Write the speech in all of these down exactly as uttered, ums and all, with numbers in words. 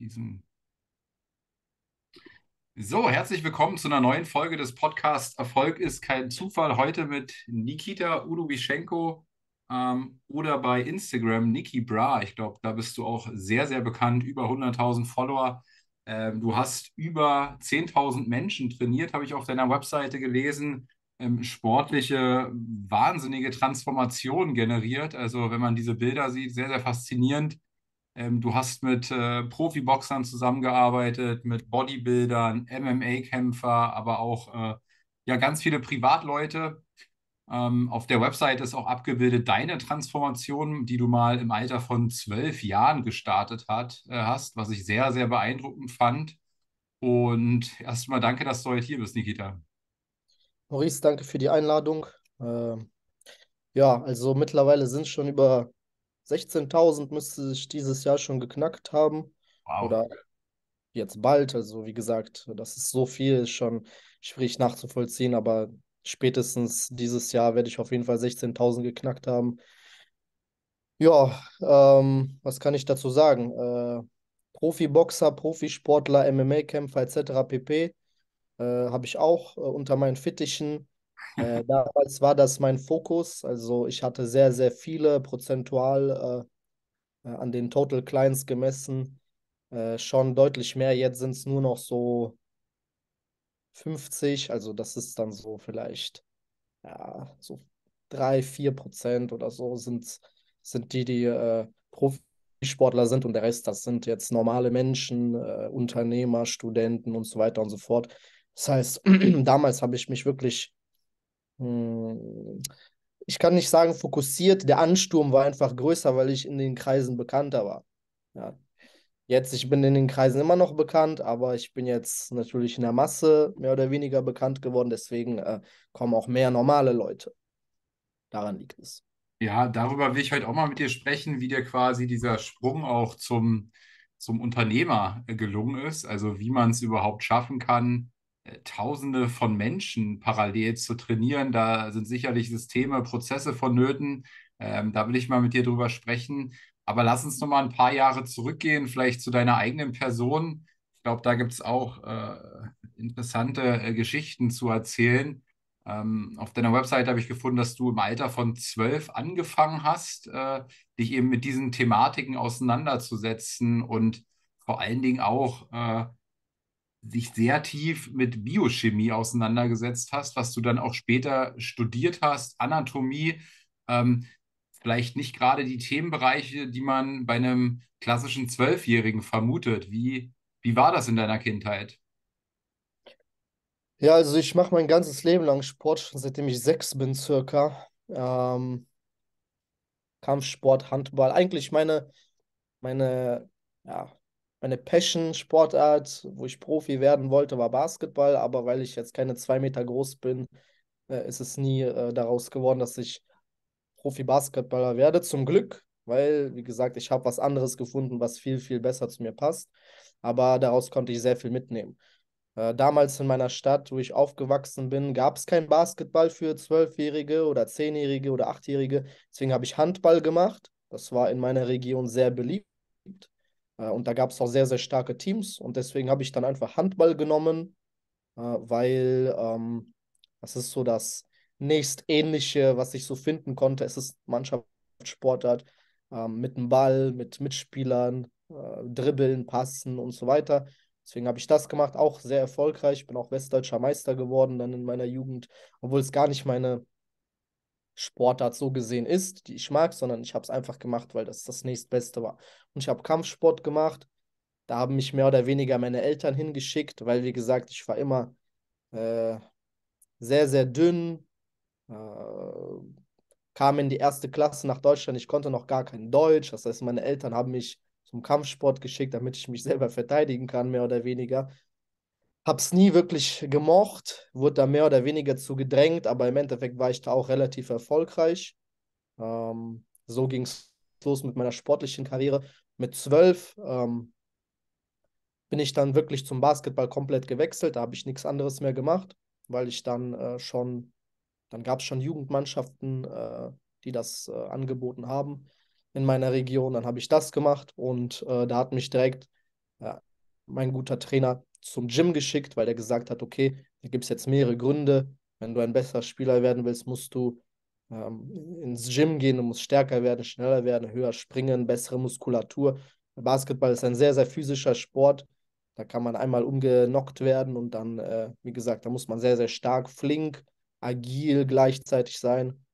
Diesem. So, herzlich willkommen zu einer neuen Folge des Podcasts Erfolg ist kein Zufall. Heute mit Nikita Udovichenko ähm, oder bei Instagram NIKIBRAH. Ich glaube, da bist du auch sehr, sehr bekannt. Über hunderttausend Follower. Ähm, du hast über zehntausend Menschen trainiert, habe ich auf deiner Webseite gelesen. Ähm, sportliche, wahnsinnige Transformation generiert. Also wenn man diese Bilder sieht, sehr, sehr faszinierend. Ähm, du hast mit äh, Profiboxern zusammengearbeitet, mit Bodybuildern, M M A-Kämpfer, aber auch äh, ja, ganz viele Privatleute. Ähm, auf der Website ist auch abgebildet deine Transformation, die du mal im Alter von zwölf Jahren gestartet hat, äh, hast, was ich sehr, sehr beeindruckend fand. Und erstmal danke, dass du heute hier bist, Nikita. Maurice, danke für die Einladung. Äh, ja, also mittlerweile sind es schon über sechzehntausend, müsste ich dieses Jahr schon geknackt haben. Wow. Oder jetzt bald, also wie gesagt, das ist so viel schon schwierig nachzuvollziehen, aber spätestens dieses Jahr werde ich auf jeden Fall sechzehntausend geknackt haben. Ja, ähm, was kann ich dazu sagen? Äh, Profiboxer, Profisportler, M M A-Kämpfer et cetera pp. Äh, habe ich auch äh, unter meinen Fittichen. Äh, damals war das mein Fokus, also ich hatte sehr, sehr viele prozentual äh, an den Total Clients gemessen, äh, schon deutlich mehr, jetzt sind es nur noch so fünfzig, also das ist dann so vielleicht ja, so drei, vier Prozent oder so sind, sind die, die äh, Profisportler sind und der Rest, das sind jetzt normale Menschen, äh, Unternehmer, Studenten und so weiter und so fort. Das heißt, damals habe ich mich wirklich, ich kann nicht sagen fokussiert, der Ansturm war einfach größer, weil ich in den Kreisen bekannter war. Ja. Jetzt, ich bin in den Kreisen immer noch bekannt, aber ich bin jetzt natürlich in der Masse mehr oder weniger bekannt geworden, deswegen äh, kommen auch mehr normale Leute. Daran liegt es. Ja, darüber will ich heute auch mal mit dir sprechen, wie dir quasi dieser Sprung auch zum, zum Unternehmer gelungen ist, also wie man es überhaupt schaffen kann, Tausende von Menschen parallel zu trainieren. Da sind sicherlich Systeme, Prozesse vonnöten. Ähm, da will ich mal mit dir drüber sprechen. Aber lass uns noch mal ein paar Jahre zurückgehen, vielleicht zu deiner eigenen Person. Ich glaube, da gibt es auch äh, interessante äh, Geschichten zu erzählen. Ähm, auf deiner Website habe ich gefunden, dass du im Alter von zwölf angefangen hast, äh, dich eben mit diesen Thematiken auseinanderzusetzen und vor allen Dingen auch äh, dich sehr tief mit Biochemie auseinandergesetzt hast, was du dann auch später studiert hast, Anatomie, ähm, vielleicht nicht gerade die Themenbereiche, die man bei einem klassischen Zwölfjährigen vermutet. Wie, wie war das in deiner Kindheit? Ja, also ich mache mein ganzes Leben lang Sport, schon seitdem ich sechs bin circa. Ähm, Kampfsport, Handball, eigentlich meine, meine, ja, meine Passion, Sportart, wo ich Profi werden wollte, war Basketball, aber weil ich jetzt keine zwei Meter groß bin, äh, ist es nie äh, daraus geworden, dass ich Profi-Basketballer werde, zum Glück, weil, wie gesagt, ich habe was anderes gefunden, was viel, viel besser zu mir passt, aber daraus konnte ich sehr viel mitnehmen. Äh, damals in meiner Stadt, wo ich aufgewachsen bin, gab es kein Basketball für Zwölfjährige oder Zehnjährige oder Achtjährige, deswegen habe ich Handball gemacht, das war in meiner Region sehr beliebt. Und da gab es auch sehr, sehr starke Teams. Und deswegen habe ich dann einfach Handball genommen, weil ähm, das ist so das nächstähnliche, was ich so finden konnte. Es ist Mannschaftssportart ähm, mit dem Ball, mit Mitspielern, äh, Dribbeln, Passen und so weiter. Deswegen habe ich das gemacht, auch sehr erfolgreich. Bin auch westdeutscher Meister geworden dann in meiner Jugend, obwohl es gar nicht meine Sportart so gesehen ist, die ich mag, sondern ich habe es einfach gemacht, weil das das nächstbeste war. Und ich habe Kampfsport gemacht, da haben mich mehr oder weniger meine Eltern hingeschickt, weil, wie gesagt, ich war immer äh, sehr, sehr dünn, äh, kam in die erste Klasse nach Deutschland, ich konnte noch gar kein Deutsch, das heißt, meine Eltern haben mich zum Kampfsport geschickt, damit ich mich selber verteidigen kann, mehr oder weniger. Hab's nie wirklich gemocht, wurde da mehr oder weniger zu gedrängt, aber im Endeffekt war ich da auch relativ erfolgreich. Ähm, so ging es los mit meiner sportlichen Karriere. Mit zwölf ähm, bin ich dann wirklich zum Basketball komplett gewechselt, da habe ich nichts anderes mehr gemacht, weil ich dann äh, schon, dann gab es schon Jugendmannschaften, äh, die das äh, angeboten haben in meiner Region, dann habe ich das gemacht und äh, da hat mich direkt ja, mein guter Trainer zum Gym geschickt, weil er gesagt hat, okay, da gibt es jetzt mehrere Gründe. Wenn du ein besserer Spieler werden willst, musst du ähm, ins Gym gehen, du musst stärker werden, schneller werden, höher springen, bessere Muskulatur. Basketball ist ein sehr, sehr physischer Sport. Da kann man einmal umgenockt werden und dann, äh, wie gesagt, da muss man sehr, sehr stark, flink, agil gleichzeitig sein,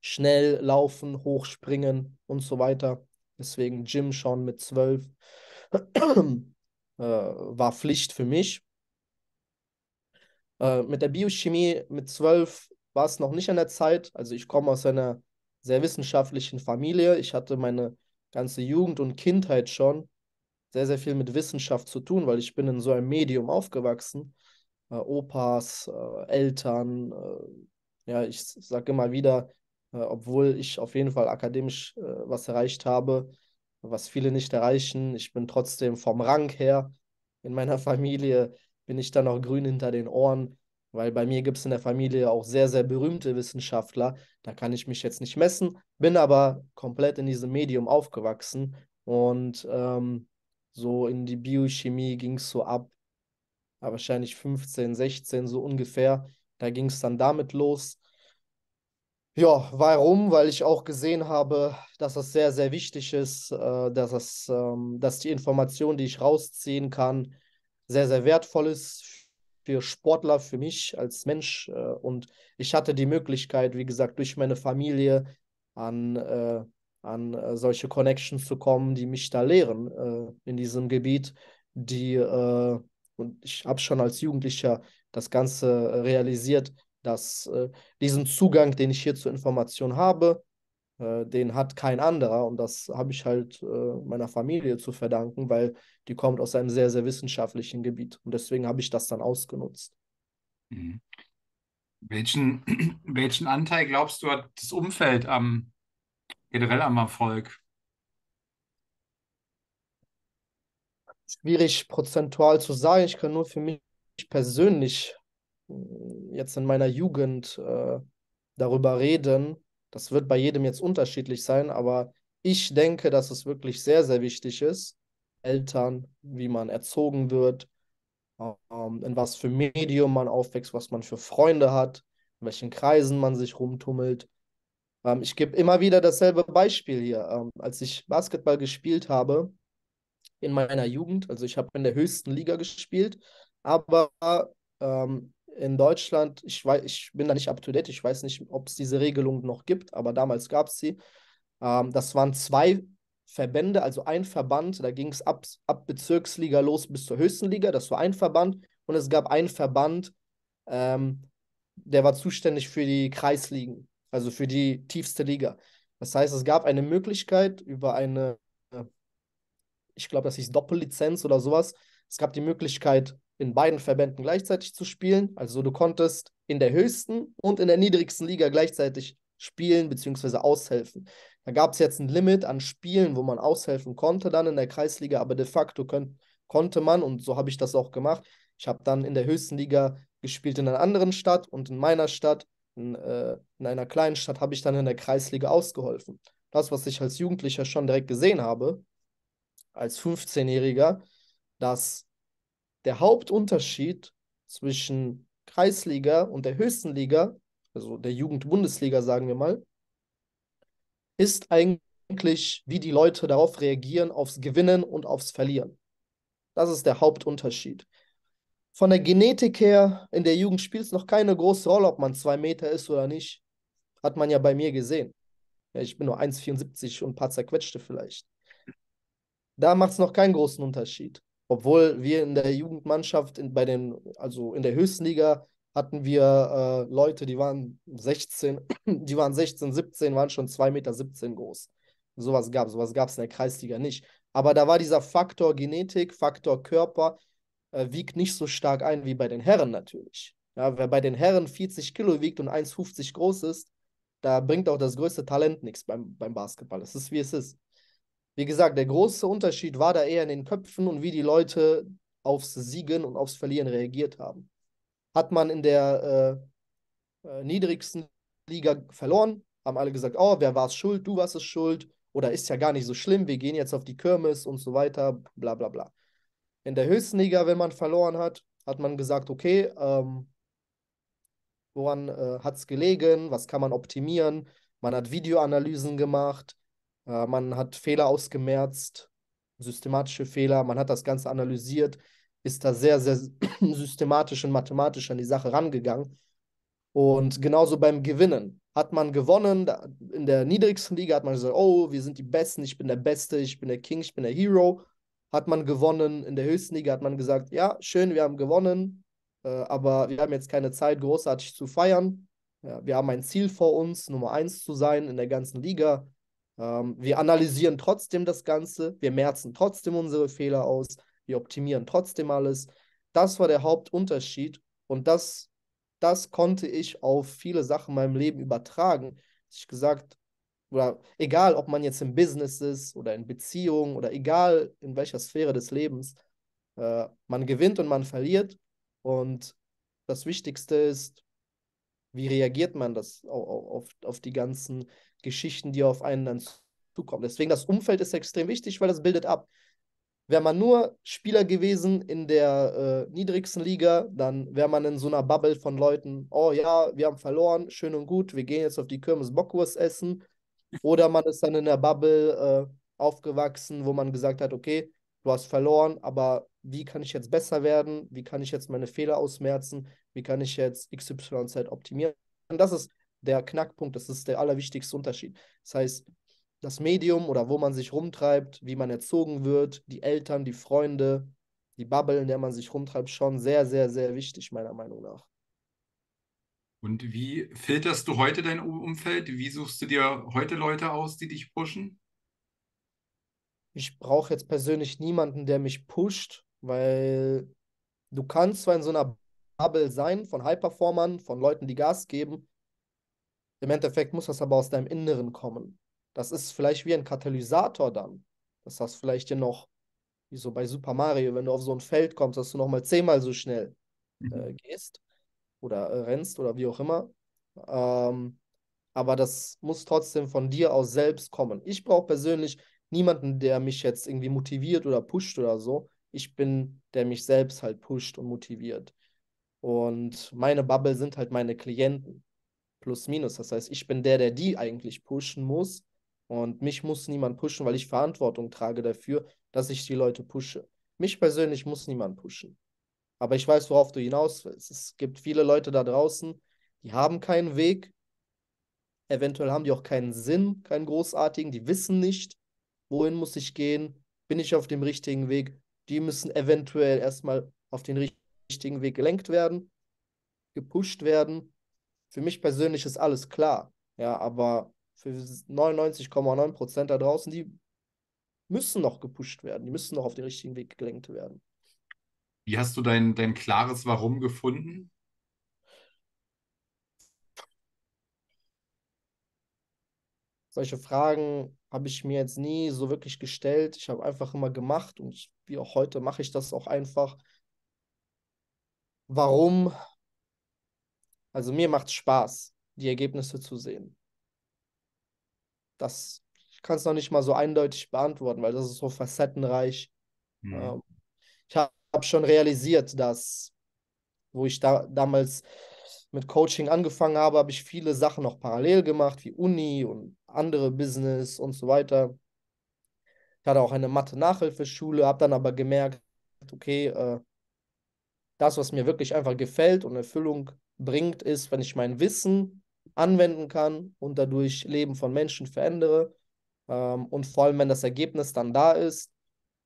schnell laufen, hochspringen und so weiter. Deswegen Gym schon mit zwölf äh, war Pflicht für mich. Äh, mit der Biochemie mit zwölf war es noch nicht an der Zeit. Also ich komme aus einer sehr wissenschaftlichen Familie. Ich hatte meine ganze Jugend und Kindheit schon sehr, sehr viel mit Wissenschaft zu tun, weil ich bin in so einem Medium aufgewachsen. Äh, Opas, äh, Eltern, äh, ja, ich sage immer wieder, äh, obwohl ich auf jeden Fall akademisch äh, was erreicht habe, was viele nicht erreichen, ich bin trotzdem vom Rang her in meiner Familie, bin ich dann noch grün hinter den Ohren, weil bei mir gibt es in der Familie auch sehr, sehr berühmte Wissenschaftler, da kann ich mich jetzt nicht messen, bin aber komplett in diesem Medium aufgewachsen und ähm, so in die Biochemie ging es so ab, ja, wahrscheinlich fünfzehn, sechzehn, so ungefähr. Da ging es dann damit los. Ja, warum? Weil ich auch gesehen habe, dass das sehr, sehr wichtig ist, äh, dass, das, ähm, dass die Information, die ich rausziehen kann, sehr, sehr wertvoll ist für Sportler, für mich als Mensch. Äh, und ich hatte die Möglichkeit, wie gesagt, durch meine Familie an... Äh, an solche Connections zu kommen, die mich da lehren äh, in diesem Gebiet, die, äh, und ich habe schon als Jugendlicher das Ganze realisiert, dass äh, diesen Zugang, den ich hier zur Information habe, äh, den hat kein anderer und das habe ich halt äh, meiner Familie zu verdanken, weil die kommt aus einem sehr, sehr wissenschaftlichen Gebiet und deswegen habe ich das dann ausgenutzt. Mhm. Welchen, welchen Anteil glaubst du hat das Umfeld am generell am Erfolg? Schwierig prozentual zu sagen. Ich kann nur für mich persönlich jetzt in meiner Jugend äh, darüber reden. Das wird bei jedem jetzt unterschiedlich sein, aber ich denke, dass es wirklich sehr, sehr wichtig ist. Eltern, wie man erzogen wird, ähm, in was für Medium man aufwächst, was man für Freunde hat, in welchen Kreisen man sich rumtummelt. Ich gebe immer wieder dasselbe Beispiel hier. Als ich Basketball gespielt habe in meiner Jugend, also ich habe in der höchsten Liga gespielt, aber ähm, in Deutschland, ich, weiß, ich bin da nicht up to date, ich weiß nicht, ob es diese Regelung noch gibt, aber damals gab es sie. Ähm, das waren zwei Verbände, also ein Verband, da ging es ab, ab Bezirksliga los bis zur höchsten Liga, das war ein Verband und es gab einen Verband, ähm, der war zuständig für die Kreisligen. Also für die tiefste Liga. Das heißt, es gab eine Möglichkeit über eine, ich glaube, das hieß Doppellizenz oder sowas. Es gab die Möglichkeit, in beiden Verbänden gleichzeitig zu spielen. Also du konntest in der höchsten und in der niedrigsten Liga gleichzeitig spielen bzw. aushelfen. Da gab es jetzt ein Limit an Spielen, wo man aushelfen konnte dann in der Kreisliga, aber de facto könnt, konnte man, und so habe ich das auch gemacht, ich habe dann in der höchsten Liga gespielt in einer anderen Stadt und in meiner Stadt, In, äh, in einer kleinen Stadt, habe ich dann in der Kreisliga ausgeholfen. Das, was ich als Jugendlicher schon direkt gesehen habe, als fünfzehnjähriger, dass der Hauptunterschied zwischen Kreisliga und der höchsten Liga, also der Jugendbundesliga, sagen wir mal, ist eigentlich, wie die Leute darauf reagieren, aufs Gewinnen und aufs Verlieren. Das ist der Hauptunterschied. Von der Genetik her, in der Jugend spielt es noch keine große Rolle, ob man zwei Meter ist oder nicht. Hat man ja bei mir gesehen. Ja, ich bin nur eins Komma vierundsiebzig und ein paar zerquetschte vielleicht. Da macht es noch keinen großen Unterschied. Obwohl wir in der Jugendmannschaft, in, bei den, also in der höchsten Liga, hatten wir äh, Leute, die waren sechzehn, die waren sechzehn, siebzehn, waren schon zwei Meter siebzehn groß. Sowas gab es, sowas gab es in der Kreisliga nicht. Aber da war dieser Faktor Genetik, Faktor Körper, wiegt nicht so stark ein wie bei den Herren natürlich. Ja, wer bei den Herren vierzig Kilo wiegt und eins Komma fünfzig groß ist, da bringt auch das größte Talent nichts beim, beim Basketball. Es ist, wie es ist. Wie gesagt, der große Unterschied war da eher in den Köpfen und wie die Leute aufs Siegen und aufs Verlieren reagiert haben. Hat man in der äh, niedrigsten Liga verloren, haben alle gesagt, oh, wer war es schuld, du warst es schuld, oder ist ja gar nicht so schlimm, wir gehen jetzt auf die Kirmes und so weiter, bla bla bla. In der höchsten Liga, wenn man verloren hat, hat man gesagt, okay, ähm, woran äh, hat es gelegen, was kann man optimieren? Man hat Videoanalysen gemacht, äh, man hat Fehler ausgemerzt, systematische Fehler, man hat das Ganze analysiert, ist da sehr, sehr systematisch und mathematisch an die Sache rangegangen. Und genauso beim Gewinnen. Hat man gewonnen, in der niedrigsten Liga hat man gesagt, oh, wir sind die Besten, ich bin der Beste, ich bin der King, ich bin der Hero. Hat man gewonnen, in der höchsten Liga hat man gesagt, ja, schön, wir haben gewonnen, äh, aber wir haben jetzt keine Zeit, großartig zu feiern. Ja, wir haben ein Ziel vor uns, Nummer eins zu sein in der ganzen Liga. Ähm, wir analysieren trotzdem das Ganze, wir merzen trotzdem unsere Fehler aus, wir optimieren trotzdem alles. Das war der Hauptunterschied und das... Das konnte ich auf viele Sachen in meinem Leben übertragen. Ich gesagt, oder egal, ob man jetzt im Business ist oder in Beziehung oder egal in welcher Sphäre des Lebens, äh, man gewinnt und man verliert. Und das Wichtigste ist, wie reagiert man das auf, auf die ganzen Geschichten, die auf einen dann zukommen. Deswegen, das Umfeld ist extrem wichtig, weil das bildet ab. Wäre man nur Spieler gewesen in der äh, niedrigsten Liga, dann wäre man in so einer Bubble von Leuten, oh ja, wir haben verloren, schön und gut, wir gehen jetzt auf die Kirmes Bockwurst essen. Oder man ist dann in der Bubble äh, aufgewachsen, wo man gesagt hat, okay, du hast verloren, aber wie kann ich jetzt besser werden? Wie kann ich jetzt meine Fehler ausmerzen? Wie kann ich jetzt X Y Z optimieren? Und das ist der Knackpunkt, das ist der allerwichtigste Unterschied. Das heißt, das Medium oder wo man sich rumtreibt, wie man erzogen wird, die Eltern, die Freunde, die Bubble, in der man sich rumtreibt, schon sehr, sehr, sehr wichtig, meiner Meinung nach. Und wie filterst du heute dein Umfeld? Wie suchst du dir heute Leute aus, die dich pushen? Ich brauche jetzt persönlich niemanden, der mich pusht, weil du kannst zwar in so einer Bubble sein, von High-Performern, von Leuten, die Gas geben, im Endeffekt muss das aber aus deinem Inneren kommen. Das ist vielleicht wie ein Katalysator dann. Das hast vielleicht ja noch, wie so bei Super Mario, wenn du auf so ein Feld kommst, dass du nochmal zehnmal so schnell äh, gehst oder äh, rennst oder wie auch immer. Ähm, aber das muss trotzdem von dir aus selbst kommen. Ich brauche persönlich niemanden, der mich jetzt irgendwie motiviert oder pusht oder so. Ich bin, der mich selbst halt pusht und motiviert. Und meine Bubble sind halt meine Klienten. Plus, minus. Das heißt, ich bin der, der die eigentlich pushen muss. Und mich muss niemand pushen, weil ich Verantwortung trage dafür, dass ich die Leute pushe. Mich persönlich muss niemand pushen. Aber ich weiß, worauf du hinaus willst. Es gibt viele Leute da draußen, die haben keinen Weg. Eventuell haben die auch keinen Sinn, keinen großartigen. Die wissen nicht, wohin muss ich gehen? Bin ich auf dem richtigen Weg? Die müssen eventuell erstmal auf den richtigen Weg gelenkt werden, gepusht werden. Für mich persönlich ist alles klar. Ja, aber... für neunundneunzig Komma neun Prozent da draußen, die müssen noch gepusht werden, die müssen noch auf den richtigen Weg gelenkt werden. Wie hast du dein, dein klares Warum gefunden? Solche Fragen habe ich mir jetzt nie so wirklich gestellt. Ich habe einfach immer gemacht und ich, wie auch heute mache ich das auch einfach. Warum? Also mir macht es Spaß, die Ergebnisse zu sehen. Das, ich kann es noch nicht mal so eindeutig beantworten, weil das ist so facettenreich. Mhm. Ich habe schon realisiert, dass, wo ich da damals mit Coaching angefangen habe, habe ich viele Sachen noch parallel gemacht, wie Uni und andere Business und so weiter. Ich hatte auch eine Mathe-Nachhilfeschule, habe dann aber gemerkt, okay, äh, das, was mir wirklich einfach gefällt und Erfüllung bringt, ist, wenn ich mein Wissen anwenden kann und dadurch Leben von Menschen verändere ähm, und vor allem, wenn das Ergebnis dann da ist,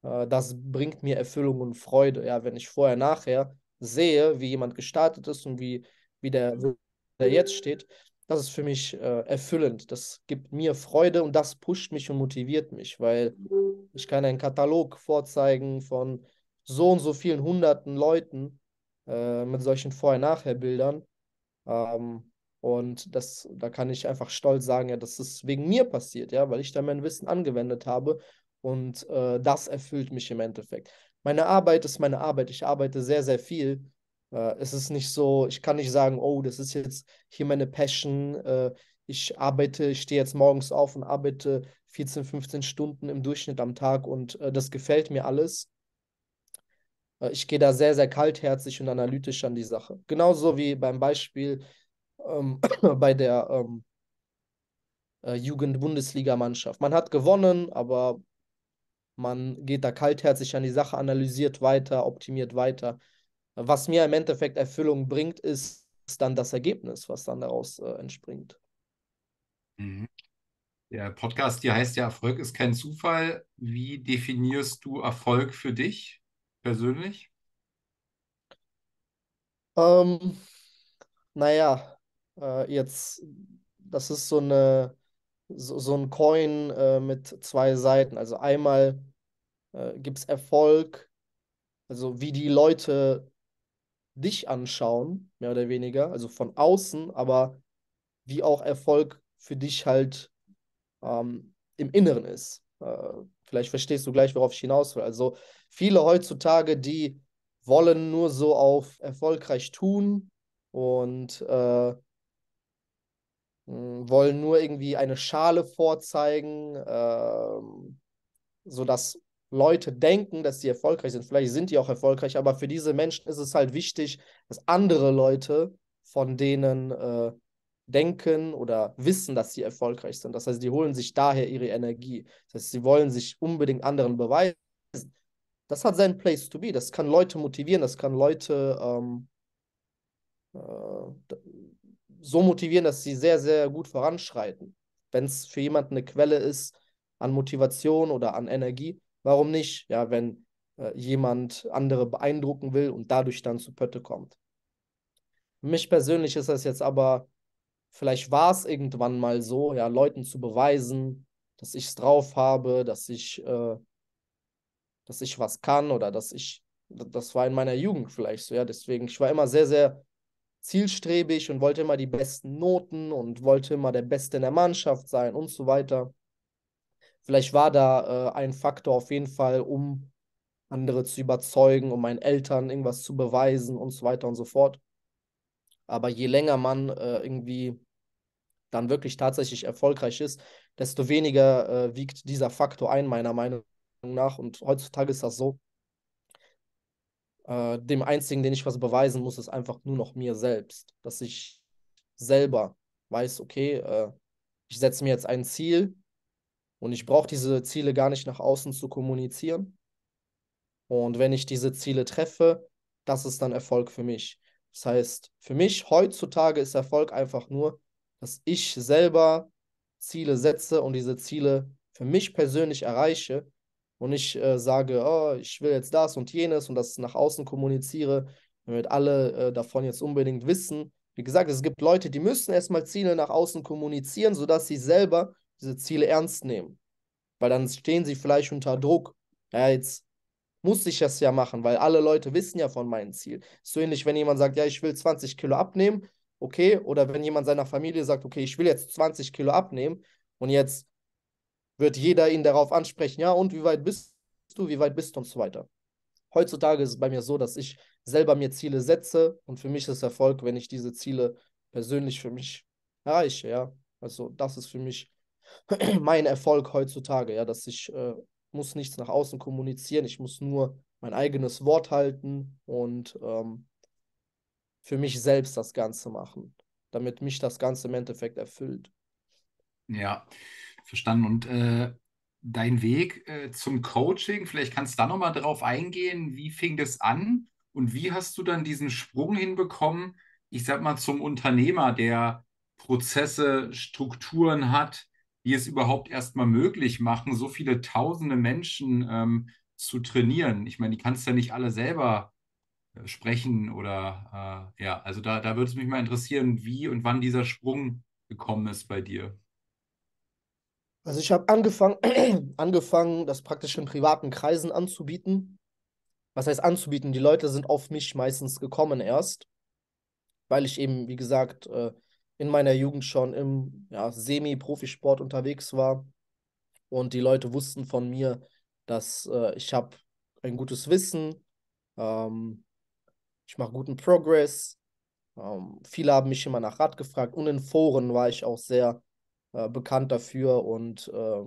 äh, das bringt mir Erfüllung und Freude. Ja, wenn ich vorher, nachher sehe, wie jemand gestartet ist und wie, wie der, der jetzt steht, das ist für mich äh, erfüllend. Das gibt mir Freude und das pusht mich und motiviert mich, weil ich kann einen Katalog vorzeigen von so und so vielen hunderten Leuten äh, mit solchen Vorher-Nachher-Bildern. Ähm, Und das, da kann ich einfach stolz sagen, ja, das ist wegen mir passiert, ja, weil ich da mein Wissen angewendet habe und äh, das erfüllt mich im Endeffekt. Meine Arbeit ist meine Arbeit, ich arbeite sehr, sehr viel. Äh, es ist nicht so, ich kann nicht sagen, oh, das ist jetzt hier meine Passion, äh, ich arbeite, ich stehe jetzt morgens auf und arbeite vierzehn, fünfzehn Stunden im Durchschnitt am Tag und äh, das gefällt mir alles. Ich gehe da sehr, sehr kaltherzig und analytisch an die Sache. Genauso wie beim Beispiel ähm, bei der ähm, Jugend-Bundesliga-Mannschaft. Man hat gewonnen, aber man geht da kaltherzig an die Sache, analysiert weiter, optimiert weiter. Was mir im Endeffekt Erfüllung bringt, ist dann das Ergebnis, was dann daraus äh, entspringt. Der Podcast hier heißt ja, Erfolg ist kein Zufall. Wie definierst du Erfolg für dich persönlich? Ähm, naja, äh, jetzt, das ist so, eine, so, so ein Coin äh, mit zwei Seiten. Also einmal äh, gibt es Erfolg, also wie die Leute dich anschauen, mehr oder weniger, also von außen, aber wie auch Erfolg für dich halt ähm, im Inneren ist. Äh, Vielleicht verstehst du gleich, worauf ich hinaus will. Also viele heutzutage, die wollen nur so auf erfolgreich tun und äh, wollen nur irgendwie eine Schale vorzeigen, äh, sodass Leute denken, dass sie erfolgreich sind. Vielleicht sind die auch erfolgreich, aber für diese Menschen ist es halt wichtig, dass andere Leute von denen äh, denken oder wissen, dass sie erfolgreich sind. Das heißt, die holen sich daher ihre Energie. Das heißt, sie wollen sich unbedingt anderen beweisen. Das hat seinen Place to be. Das kann Leute motivieren, das kann Leute ähm, äh, so motivieren, dass sie sehr, sehr gut voranschreiten. Wenn es für jemanden eine Quelle ist an Motivation oder an Energie, warum nicht? Ja, wenn äh, jemand andere beeindrucken will und dadurch dann zu Pötte kommt. Für mich persönlich ist das jetzt aber vielleicht war es irgendwann mal so, ja, Leuten zu beweisen, dass ich es drauf habe, dass ich, äh, dass ich was kann oder dass ich, das war in meiner Jugend vielleicht so, ja, deswegen, ich war immer sehr, sehr zielstrebig und wollte immer die besten Noten und wollte immer der Beste in der Mannschaft sein und so weiter. Vielleicht war da äh, ein Faktor auf jeden Fall, um andere zu überzeugen, um meinen Eltern irgendwas zu beweisen und so weiter und so fort. Aber je länger man äh, irgendwie dann wirklich tatsächlich erfolgreich ist, desto weniger äh, wiegt dieser Faktor ein, meiner Meinung nach. Und heutzutage ist das so. Äh, dem Einzigen, den ich was beweisen muss, ist einfach nur noch mir selbst. Dass ich selber weiß, okay, äh, ich setze mir jetzt ein Ziel und ich brauche diese Ziele gar nicht nach außen zu kommunizieren. Und wenn ich diese Ziele treffe, das ist dann Erfolg für mich. Das heißt, für mich heutzutage ist Erfolg einfach nur, dass ich selber Ziele setze und diese Ziele für mich persönlich erreiche und ich äh, sage, oh, ich will jetzt das und jenes und das nach außen kommuniziere, damit alle äh, davon jetzt unbedingt wissen. Wie gesagt, es gibt Leute, die müssen erstmal Ziele nach außen kommunizieren, sodass sie selber diese Ziele ernst nehmen. Weil dann stehen sie vielleicht unter Druck. Ja, jetzt muss ich das ja machen, weil alle Leute wissen ja von meinem Ziel. So ähnlich, wenn jemand sagt, ja, ich will zwanzig Kilo abnehmen, okay, oder wenn jemand seiner Familie sagt, okay, ich will jetzt zwanzig Kilo abnehmen und jetzt wird jeder ihn darauf ansprechen, ja, und wie weit bist du, wie weit bist du und so weiter. Heutzutage ist es bei mir so, dass ich selber mir Ziele setze und für mich ist Erfolg, wenn ich diese Ziele persönlich für mich erreiche, ja. Also das ist für mich mein Erfolg heutzutage, ja, dass ich äh, muss nichts nach außen kommunizieren, ich muss nur mein eigenes Wort halten und ähm, für mich selbst das Ganze machen, damit mich das Ganze im Endeffekt erfüllt. Ja, verstanden. Und äh, dein Weg äh, zum Coaching, vielleicht kannst du da nochmal drauf eingehen, wie fing das an und wie hast du dann diesen Sprung hinbekommen, ich sag mal zum Unternehmer, der Prozesse, Strukturen hat, die es überhaupt erstmal möglich machen, so viele tausende Menschen ähm, zu trainieren. Ich meine, die kannst ja nicht alle selber äh, sprechen oder äh, ja, also da, da würde es mich mal interessieren, wie und wann dieser Sprung gekommen ist bei dir. Also ich habe angefangen, angefangen, das praktisch in privaten Kreisen anzubieten. Was heißt anzubieten? Die Leute sind auf mich meistens gekommen erst, weil ich eben, wie gesagt, äh, in meiner Jugend schon im ja, Semi-Profisport unterwegs war und die Leute wussten von mir, dass äh, ich habe ein gutes Wissen, ähm, ich mache guten Progress, ähm, viele haben mich immer nach Rat gefragt und in Foren war ich auch sehr äh, bekannt dafür und äh,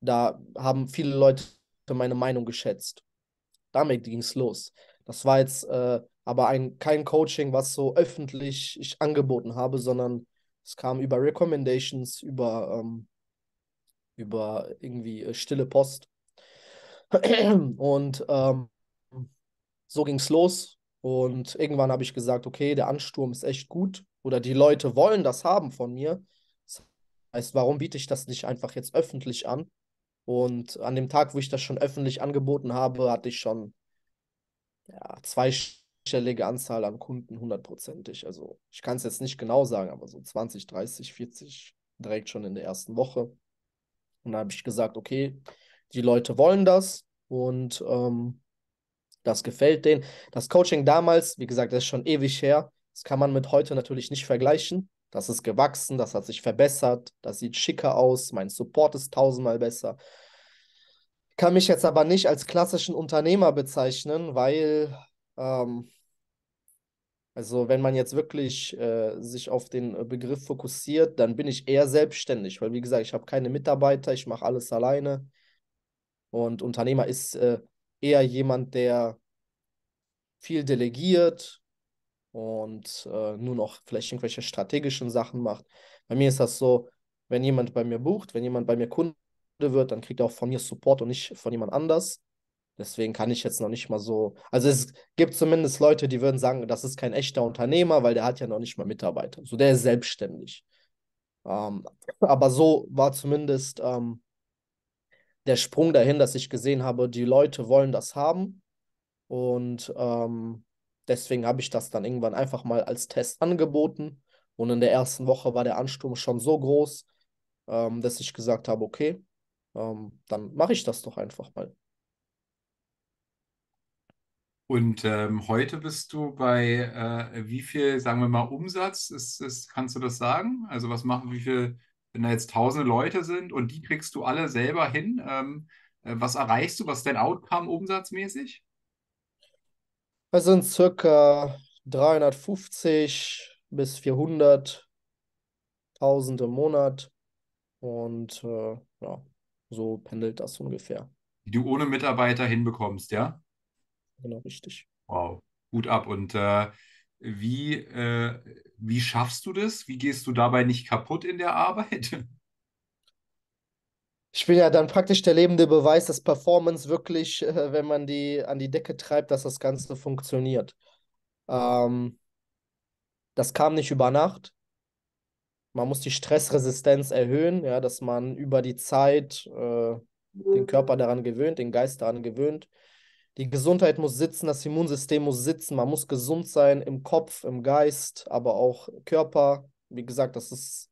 da haben viele Leute meine Meinung geschätzt. Damit ging es los. Das war jetzt äh, aber ein, kein Coaching, was so öffentlich ich angeboten habe, sondern es kam über Recommendations, über, ähm, über irgendwie äh, stille Post. Und ähm, so ging es los. Und irgendwann habe ich gesagt, okay, der Ansturm ist echt gut oder die Leute wollen das haben von mir. Das heißt, warum biete ich das nicht einfach jetzt öffentlich an? Und an dem Tag, wo ich das schon öffentlich angeboten habe, hatte ich schon ja, zweistellige Anzahl an Kunden, hundertprozentig. Also ich kann es jetzt nicht genau sagen, aber so zwanzig, dreißig, vierzig direkt schon in der ersten Woche. Und da habe ich gesagt, okay, die Leute wollen das und ähm, das gefällt denen. Das Coaching damals, wie gesagt, das ist schon ewig her. Das kann man mit heute natürlich nicht vergleichen. Das ist gewachsen, das hat sich verbessert, das sieht schicker aus, mein Support ist tausendmal besser. Ich kann mich jetzt aber nicht als klassischen Unternehmer bezeichnen, weil, ähm, also wenn man jetzt wirklich äh, sich auf den Begriff fokussiert, dann bin ich eher selbstständig, weil wie gesagt, ich habe keine Mitarbeiter, ich mache alles alleine. Und Unternehmer ist äh, eher jemand, der viel delegiert und äh, nur noch vielleicht irgendwelche strategischen Sachen macht. Bei mir ist das so, wenn jemand bei mir bucht, wenn jemand bei mir Kunde wird, dann kriegt er auch von mir Support und nicht von jemand anders. Deswegen kann ich jetzt noch nicht mal so, also es gibt zumindest Leute, die würden sagen, das ist kein echter Unternehmer, weil der hat ja noch nicht mal Mitarbeiter. So, der ist selbstständig. Ähm, aber so war zumindest ähm, der Sprung dahin, dass ich gesehen habe, die Leute wollen das haben und ähm, deswegen habe ich das dann irgendwann einfach mal als Test angeboten und in der ersten Woche war der Ansturm schon so groß, ähm, dass ich gesagt habe, okay, ähm, dann mache ich das doch einfach mal. Und ähm, heute bist du bei äh, wie viel, sagen wir mal, Umsatz? Ist, ist, kannst du das sagen? Also was machen, wie viel, wenn da jetzt tausende Leute sind und die kriegst du alle selber hin, ähm, äh, was erreichst du? Was ist dein Outcome umsatzmäßig? Das sind circa dreihundertfünfzig bis vierhunderttausend im Monat und äh, ja, so pendelt das ungefähr. Die du ohne Mitarbeiter hinbekommst, ja? Genau, richtig. Wow, gut ab. Und äh, wie, äh, wie schaffst du das? Wie gehst du dabei nicht kaputt in der Arbeit? Ich bin ja dann praktisch der lebende Beweis, dass Performance wirklich, äh, wenn man die an die Decke treibt, dass das Ganze funktioniert. Ähm, das kam nicht über Nacht. Man muss die Stressresistenz erhöhen, ja, dass man über die Zeit äh, den Körper daran gewöhnt, den Geist daran gewöhnt. Die Gesundheit muss sitzen, das Immunsystem muss sitzen. Man muss gesund sein im Kopf, im Geist, aber auch Körper. Wie gesagt, das ist,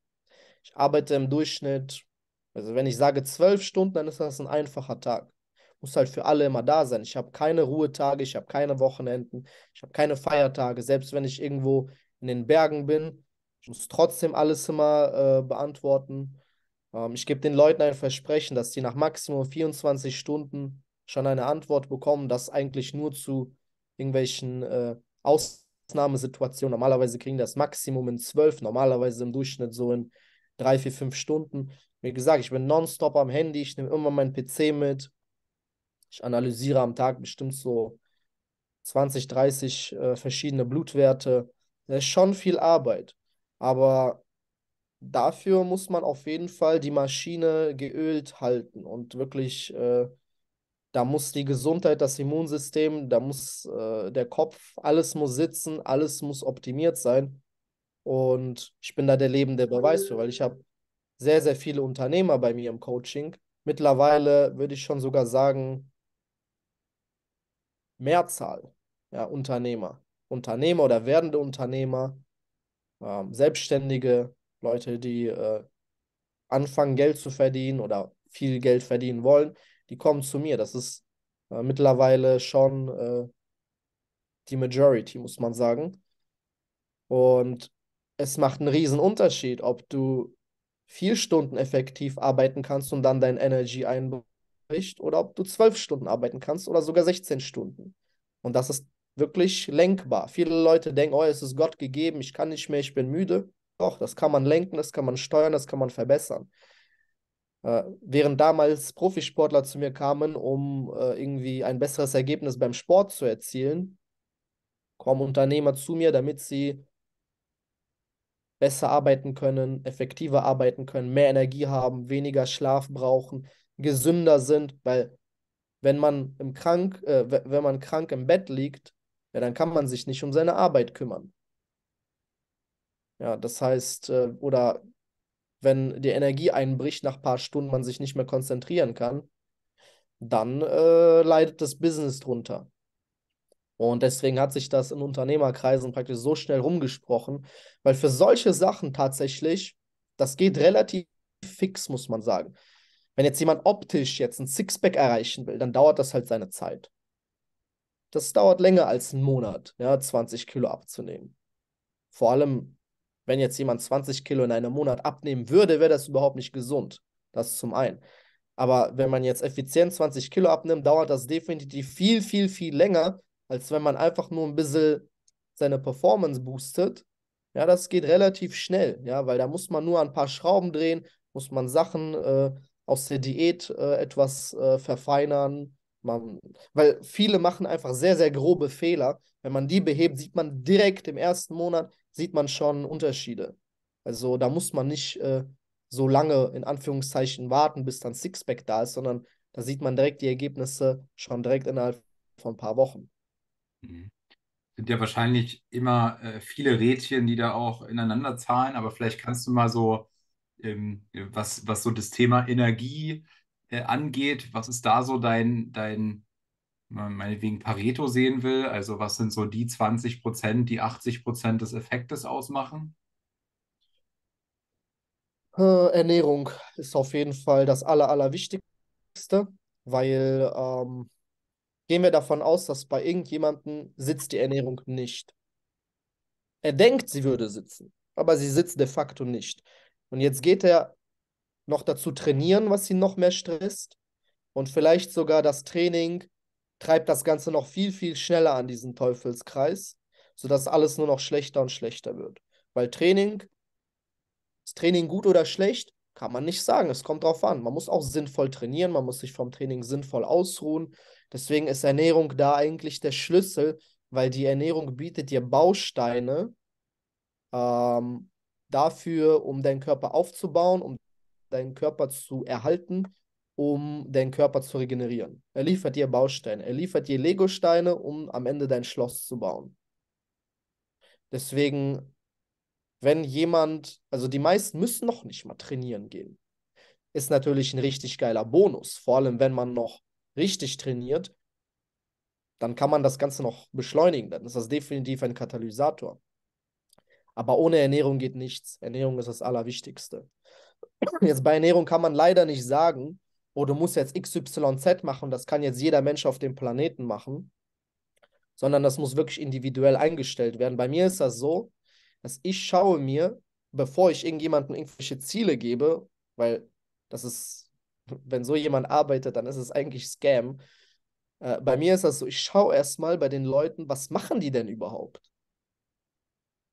ich arbeite im Durchschnitt. Also wenn ich sage zwölf Stunden, dann ist das ein einfacher Tag. Muss halt für alle immer da sein. Ich habe keine Ruhetage, ich habe keine Wochenenden, ich habe keine Feiertage. Selbst wenn ich irgendwo in den Bergen bin, ich muss trotzdem alles immer äh, beantworten. Ähm, ich gebe den Leuten ein Versprechen, dass die nach Maximum vierundzwanzig Stunden schon eine Antwort bekommen, das eigentlich nur zu irgendwelchen äh, Ausnahmesituationen. Normalerweise kriegen das Maximum in zwölf, normalerweise im Durchschnitt so in drei, vier, fünf Stunden. Wie gesagt, ich bin nonstop am Handy, ich nehme immer meinen P C mit. Ich analysiere am Tag bestimmt so zwanzig, dreißig äh, verschiedene Blutwerte. Das ist schon viel Arbeit. Aber dafür muss man auf jeden Fall die Maschine geölt halten. Und wirklich, äh, da muss die Gesundheit, das Immunsystem, da muss äh, der Kopf, alles muss sitzen, alles muss optimiert sein. Und ich bin da der lebende Beweis für, weil ich habe sehr, sehr viele Unternehmer bei mir im Coaching. Mittlerweile würde ich schon sogar sagen, Mehrzahl, ja, Unternehmer. Unternehmer oder werdende Unternehmer, äh, selbstständige Leute, die äh, anfangen, Geld zu verdienen oder viel Geld verdienen wollen, die kommen zu mir. Das ist äh, mittlerweile schon äh, die Majority, muss man sagen. Und es macht einen riesen Unterschied, ob du vier Stunden effektiv arbeiten kannst und dann dein Energy einbricht oder ob du zwölf Stunden arbeiten kannst oder sogar sechzehn Stunden. Und das ist wirklich lenkbar. Viele Leute denken, oh, es ist Gott gegeben, ich kann nicht mehr, ich bin müde. Doch, das kann man lenken, das kann man steuern, das kann man verbessern. Äh, während damals Profisportler zu mir kamen, um äh, irgendwie ein besseres Ergebnis beim Sport zu erzielen, kommen Unternehmer zu mir, damit sie besser arbeiten können, effektiver arbeiten können, mehr Energie haben, weniger Schlaf brauchen, gesünder sind, weil wenn man im krank, äh, wenn man krank im Bett liegt, ja, dann kann man sich nicht um seine Arbeit kümmern. Ja, das heißt, äh, oder wenn die Energie einbricht, nach ein paar Stunden man sich nicht mehr konzentrieren kann, dann äh, leidet das Business drunter. Und deswegen hat sich das in Unternehmerkreisen praktisch so schnell rumgesprochen, weil für solche Sachen tatsächlich, das geht relativ fix, muss man sagen. Wenn jetzt jemand optisch jetzt ein Sixpack erreichen will, dann dauert das halt seine Zeit. Das dauert länger als einen Monat, ja, zwanzig Kilo abzunehmen. Vor allem, wenn jetzt jemand zwanzig Kilo in einem Monat abnehmen würde, wäre das überhaupt nicht gesund. Das zum einen. Aber wenn man jetzt effizient zwanzig Kilo abnimmt, dauert das definitiv viel, viel, viel länger, als wenn man einfach nur ein bisschen seine Performance boostet. Ja, das geht relativ schnell, ja, weil da muss man nur ein paar Schrauben drehen, muss man Sachen äh, aus der Diät äh, etwas äh, verfeinern. Man, weil viele machen einfach sehr, sehr grobe Fehler. Wenn man die behebt, sieht man direkt im ersten Monat, sieht man schon Unterschiede. Also da muss man nicht äh, so lange in Anführungszeichen warten, bis dann Sixpack da ist, sondern da sieht man direkt die Ergebnisse schon direkt innerhalb von ein paar Wochen. Mhm. Sind ja wahrscheinlich immer äh, viele Rädchen, die da auch ineinander zahlen, aber vielleicht kannst du mal so, ähm, was, was so das Thema Energie äh, angeht, was ist da so dein, dein meinetwegen Pareto sehen will, also was sind so die zwanzig Prozent, die achtzig Prozent des Effektes ausmachen? Äh, Ernährung ist auf jeden Fall das aller, allerwichtigste, weil ähm, gehen wir davon aus, dass bei irgendjemandem sitzt die Ernährung nicht. Er denkt, sie würde sitzen, aber sie sitzt de facto nicht. Und jetzt geht er noch dazu trainieren, was ihn noch mehr stresst und vielleicht sogar das Training treibt das Ganze noch viel, viel schneller an diesen Teufelskreis, sodass alles nur noch schlechter und schlechter wird. Weil Training, ist Training gut oder schlecht, kann man nicht sagen. Es kommt drauf an. Man muss auch sinnvoll trainieren, man muss sich vom Training sinnvoll ausruhen. Deswegen ist Ernährung da eigentlich der Schlüssel, weil die Ernährung bietet dir Bausteine ähm, dafür, um deinen Körper aufzubauen, um deinen Körper zu erhalten, um deinen Körper zu regenerieren. Er liefert dir Bausteine, er liefert dir Legosteine, um am Ende dein Schloss zu bauen. Deswegen, wenn jemand, also die meisten müssen noch nicht mal trainieren gehen, ist natürlich ein richtig geiler Bonus. Vor allem, wenn man noch richtig trainiert, dann kann man das Ganze noch beschleunigen. Dann ist das definitiv ein Katalysator. Aber ohne Ernährung geht nichts. Ernährung ist das Allerwichtigste. Jetzt bei Ernährung kann man leider nicht sagen, oh, du musst jetzt X Y Z machen, das kann jetzt jeder Mensch auf dem Planeten machen, sondern das muss wirklich individuell eingestellt werden. Bei mir ist das so, dass ich schaue mir, bevor ich irgendjemandem irgendwelche Ziele gebe, weil das ist, wenn so jemand arbeitet, dann ist es eigentlich Scam. Äh, bei mir ist das so, ich schaue erstmal bei den Leuten, was machen die denn überhaupt?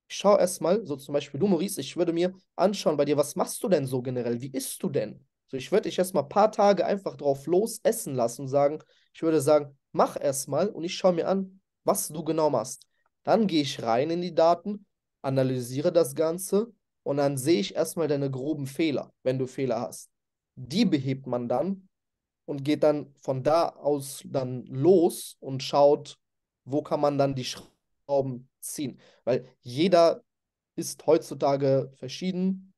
Ich schaue erstmal, so zum Beispiel du, Maurice, ich würde mir anschauen bei dir, was machst du denn so generell? Wie isst du denn? So, ich würde dich erstmal ein paar Tage einfach drauf los essen lassen und sagen, ich würde sagen, mach erstmal und ich schaue mir an, was du genau machst. Dann gehe ich rein in die Daten, analysiere das Ganze und dann sehe ich erstmal deine groben Fehler, wenn du Fehler hast. Die behebt man dann und geht dann von da aus dann los und schaut, wo kann man dann die Schrauben ziehen. Weil jeder ist heutzutage verschieden,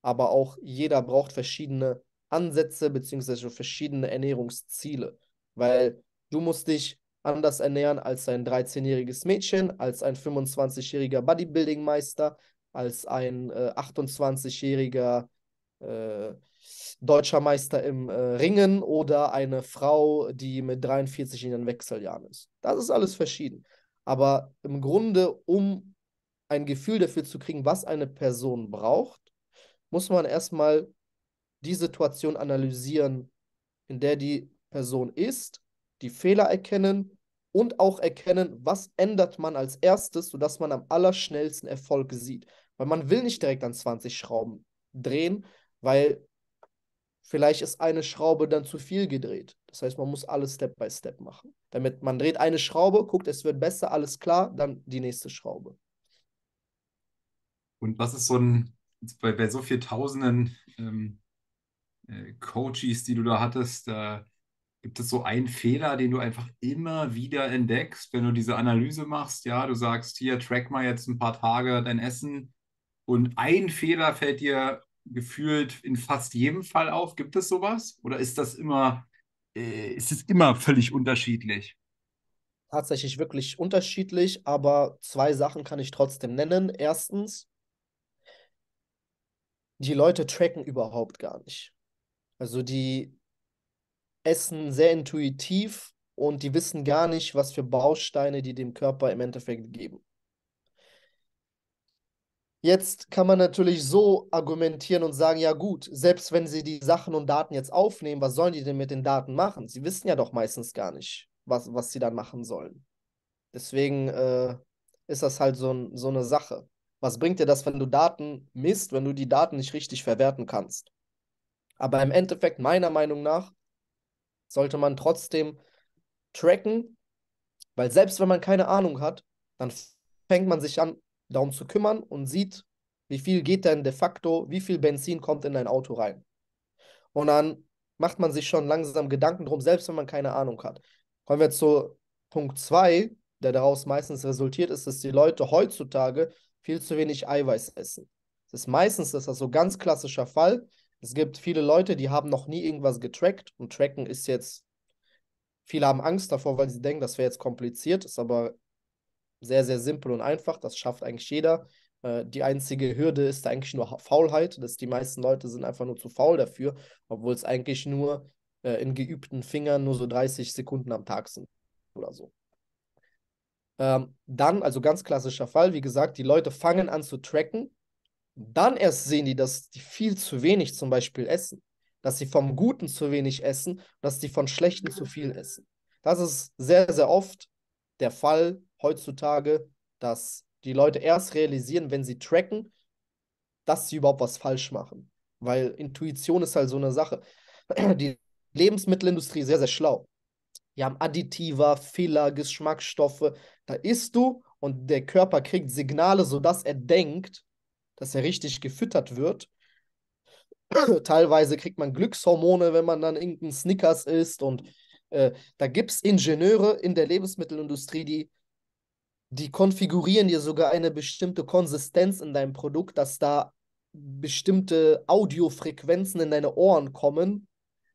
aber auch jeder braucht verschiedene Ansätze beziehungsweise verschiedene Ernährungsziele, weil du musst dich anders ernähren als ein dreizehnjähriges Mädchen, als ein fünfundzwanzigjähriger Bodybuilding-Meister, als ein äh, achtundzwanzigjähriger äh, deutscher Meister im äh, Ringen oder eine Frau, die mit dreiundvierzig in den Wechseljahren ist. Das ist alles verschieden. Aber im Grunde, um ein Gefühl dafür zu kriegen, was eine Person braucht, muss man erstmal die Situation analysieren, in der die Person ist, die Fehler erkennen und auch erkennen, was ändert man als erstes, sodass man am allerschnellsten Erfolg sieht. Weil man will nicht direkt an zwanzig Schrauben drehen, weil Vielleicht ist eine Schraube dann zu viel gedreht. Das heißt, man muss alles Step by Step machen. Damit man dreht eine Schraube, guckt, es wird besser, alles klar, dann die nächste Schraube. Und was ist so ein, bei, bei so vielen tausenden ähm, äh, Coaches, die du da hattest, da gibt es so einen Fehler, den du einfach immer wieder entdeckst, wenn du diese Analyse machst? Ja, du sagst, hier, track mal jetzt ein paar Tage dein Essen. Und ein Fehler fällt dir gefühlt in fast jedem Fall auf. Gibt es sowas? Oder ist das immer, äh, ist es immer völlig unterschiedlich? Tatsächlich wirklich unterschiedlich, aber zwei Sachen kann ich trotzdem nennen. Erstens, die Leute tracken überhaupt gar nicht. Also die essen sehr intuitiv und die wissen gar nicht, was für Bausteine die dem Körper im Endeffekt geben. Jetzt kann man natürlich so argumentieren und sagen, ja gut, selbst wenn sie die Sachen und Daten jetzt aufnehmen, was sollen die denn mit den Daten machen? Sie wissen ja doch meistens gar nicht, was, was sie dann machen sollen. Deswegen äh, ist das halt so, so eine Sache. Was bringt dir das, wenn du Daten misst, wenn du die Daten nicht richtig verwerten kannst? Aber im Endeffekt, meiner Meinung nach, sollte man trotzdem tracken, weil selbst wenn man keine Ahnung hat, dann fängt man sich an, darum zu kümmern und sieht, wie viel geht denn de facto, wie viel Benzin kommt in ein Auto rein. Und dann macht man sich schon langsam Gedanken drum, selbst wenn man keine Ahnung hat. Kommen wir zu Punkt zwei, der daraus meistens resultiert, ist, dass die Leute heutzutage viel zu wenig Eiweiß essen. Das ist meistens das ist so ein ganz klassischer Fall. Es gibt viele Leute, die haben noch nie irgendwas getrackt und tracken ist jetzt, viele haben Angst davor, weil sie denken, das wäre jetzt kompliziert, ist aber sehr, sehr simpel und einfach, das schafft eigentlich jeder. Äh, die einzige Hürde ist eigentlich nur Faulheit, dass die meisten Leute sind einfach nur zu faul dafür, obwohl es eigentlich nur äh, in geübten Fingern nur so dreißig Sekunden am Tag sind oder so. Ähm, dann, also ganz klassischer Fall, wie gesagt, die Leute fangen an zu tracken, dann erst sehen die, dass die viel zu wenig zum Beispiel essen, dass sie vom Guten zu wenig essen, dass die von Schlechten zu viel essen. Das ist sehr, sehr oft der Fall heutzutage, dass die Leute erst realisieren, wenn sie tracken, dass sie überhaupt was falsch machen. Weil Intuition ist halt so eine Sache. Die Lebensmittelindustrie ist sehr, sehr schlau. Die haben Additiva, Filler, Geschmacksstoffe. Da isst du und der Körper kriegt Signale, sodass er denkt, dass er richtig gefüttert wird. Teilweise kriegt man Glückshormone, wenn man dann irgendeinen Snickers isst. Und äh, da gibt es Ingenieure in der Lebensmittelindustrie, die Die konfigurieren dir sogar eine bestimmte Konsistenz in deinem Produkt, dass da bestimmte Audiofrequenzen in deine Ohren kommen,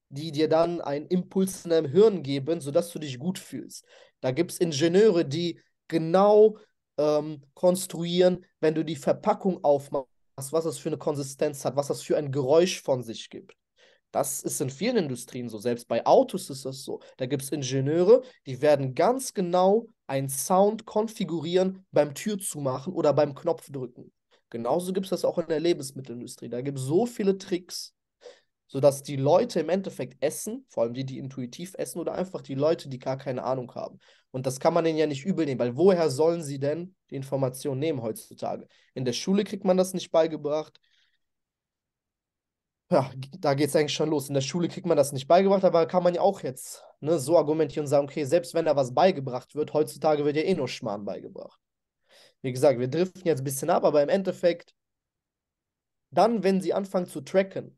die dir dann einen Impuls in deinem Hirn geben, sodass du dich gut fühlst. Da gibt es Ingenieure, die genau ähm, konstruieren, wenn du die Verpackung aufmachst, was es für eine Konsistenz hat, was das für ein Geräusch von sich gibt. Das ist in vielen Industrien so, selbst bei Autos ist das so. Da gibt es Ingenieure, die werden ganz genau einen Sound konfigurieren beim Tür zumachen oder beim Knopf drücken. Genauso gibt es das auch in der Lebensmittelindustrie. Da gibt es so viele Tricks, sodass die Leute im Endeffekt essen, vor allem die, die intuitiv essen oder einfach die Leute, die gar keine Ahnung haben. Und das kann man denen ja nicht übel nehmen, weil woher sollen sie denn die Informationen nehmen heutzutage? In der Schule kriegt man das nicht beigebracht. Ja, da geht es eigentlich schon los. In der Schule kriegt man das nicht beigebracht, aber kann man ja auch jetzt ne, so argumentieren und sagen, okay, selbst wenn da was beigebracht wird, heutzutage wird ja eh nur Schmarrn beigebracht. Wie gesagt, wir driften jetzt ein bisschen ab, aber im Endeffekt, dann, wenn sie anfangen zu tracken,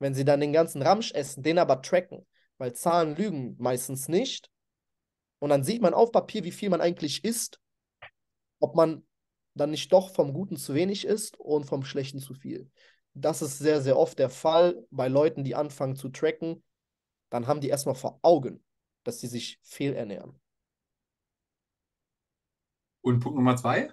wenn sie dann den ganzen Ramsch essen, den aber tracken, weil Zahlen lügen meistens nicht, und dann sieht man auf Papier, wie viel man eigentlich isst, ob man dann nicht doch vom Guten zu wenig isst und vom Schlechten zu viel. Das ist sehr, sehr oft der Fall bei Leuten, die anfangen zu tracken. Dann haben die erstmal vor Augen, dass sie sich fehlernähren. Und Punkt Nummer zwei?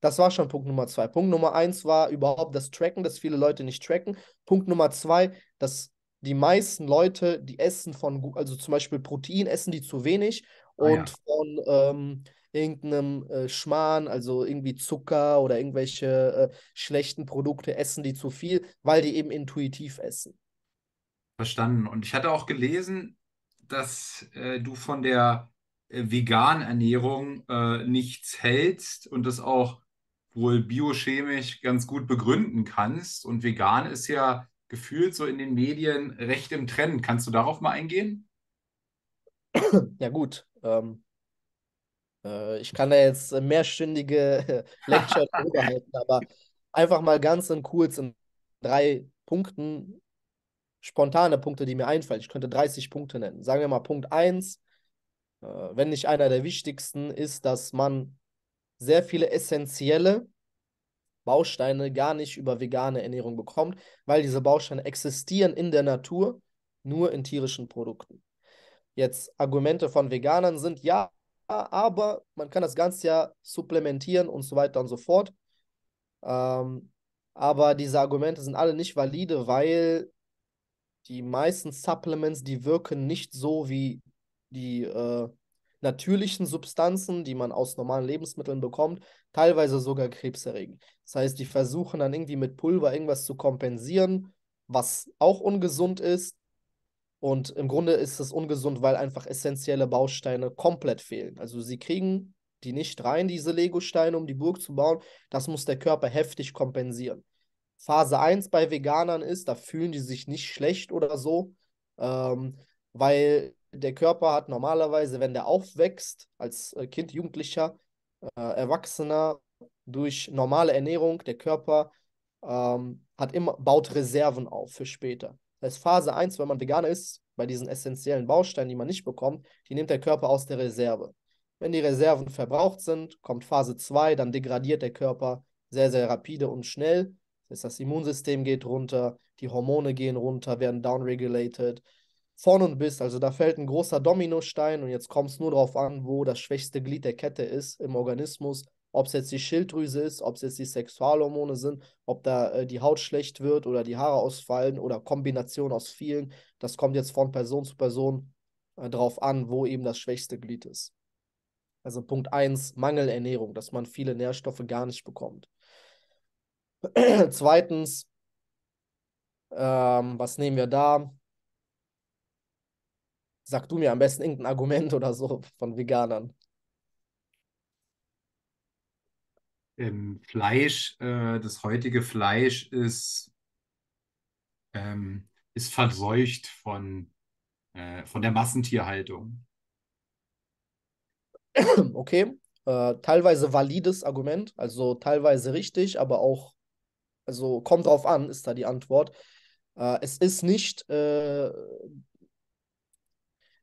Das war schon Punkt Nummer zwei. Punkt Nummer eins war überhaupt das Tracken, dass viele Leute nicht tracken. Punkt Nummer zwei, dass die meisten Leute, die essen von, also zum Beispiel Protein, essen die zu wenig ah, und ja. von... Ähm, irgendeinem äh, Schmarrn, also irgendwie Zucker oder irgendwelche äh, schlechten Produkte essen die zu viel, weil die eben intuitiv essen. Verstanden. Und ich hatte auch gelesen, dass äh, du von der äh, veganen Ernährung äh, nichts hältst und das auch wohl biochemisch ganz gut begründen kannst. Und vegan ist ja gefühlt so in den Medien recht im Trend. Kannst du darauf mal eingehen? Ja gut, ähm, äh, ich kann da jetzt mehrstündige Lecture drüber halten, aber einfach mal ganz in kurz in drei Punkten, spontane Punkte, die mir einfallen. Ich könnte dreißig Punkte nennen. Sagen wir mal Punkt eins, äh, wenn nicht einer der wichtigsten, ist, dass man sehr viele essentielle Bausteine gar nicht über vegane Ernährung bekommt, weil diese Bausteine existieren in der Natur, nur in tierischen Produkten. Jetzt Argumente von Veganern sind, ja, aber man kann das ganze Jahr supplementieren und so weiter und so fort. Ähm, aber diese Argumente sind alle nicht valide, weil die meisten Supplements, die wirken nicht so wie die äh, natürlichen Substanzen, die man aus normalen Lebensmitteln bekommt, teilweise sogar krebserregend. Das heißt, die versuchen dann irgendwie mit Pulver irgendwas zu kompensieren, was auch ungesund ist. Und im Grunde ist es ungesund, weil einfach essentielle Bausteine komplett fehlen. Also sie kriegen die nicht rein, diese Legosteine, um die Burg zu bauen. Das muss der Körper heftig kompensieren. Phase eins bei Veganern ist, da fühlen die sich nicht schlecht oder so, ähm, weil der Körper hat normalerweise, wenn der aufwächst, als Kind, Jugendlicher, äh, Erwachsener, durch normale Ernährung, der Körper ähm, hat immer, baut Reserven auf für später. Das heißt, Phase eins, wenn man Veganer ist, bei diesen essentiellen Bausteinen, die man nicht bekommt, die nimmt der Körper aus der Reserve. Wenn die Reserven verbraucht sind, kommt Phase zwei, dann degradiert der Körper sehr, sehr rapide und schnell. Das heißt, das Immunsystem geht runter, die Hormone gehen runter, werden downregulated. Vorn und bis, also da fällt ein großer Dominostein und jetzt kommt es nur darauf an, wo das schwächste Glied der Kette ist im Organismus, ob es jetzt die Schilddrüse ist, ob es jetzt die Sexualhormone sind, ob da äh, die Haut schlecht wird oder die Haare ausfallen oder Kombination aus vielen. Das kommt jetzt von Person zu Person äh, darauf an, wo eben das schwächste Glied ist. Also Punkt eins, Mangelernährung, dass man viele Nährstoffe gar nicht bekommt. Zweitens, ähm, was nehmen wir da? Sag du mir am besten irgendein Argument oder so von Veganern. Ähm, Fleisch, äh, das heutige Fleisch ist, ähm, ist verseucht von, äh, von der Massentierhaltung. Okay, äh, teilweise valides Argument, also teilweise richtig, aber auch, also kommt drauf an, ist da die Antwort. Äh, es ist nicht äh,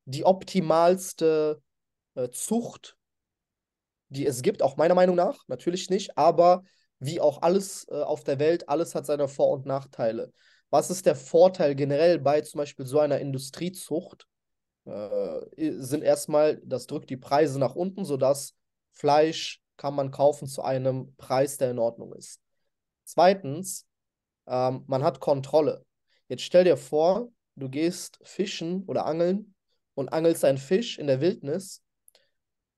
die optimalste äh, Zucht, die es gibt, auch meiner Meinung nach, natürlich nicht, aber wie auch alles äh, auf der Welt, alles hat seine Vor- und Nachteile. Was ist der Vorteil generell bei zum Beispiel so einer Industriezucht? Äh, sind erstmal, das drückt die Preise nach unten, sodass Fleisch kann man kaufen zu einem Preis, der in Ordnung ist. Zweitens, ähm, man hat Kontrolle. Jetzt stell dir vor, du gehst fischen oder angeln und angelst einen Fisch in der Wildnis.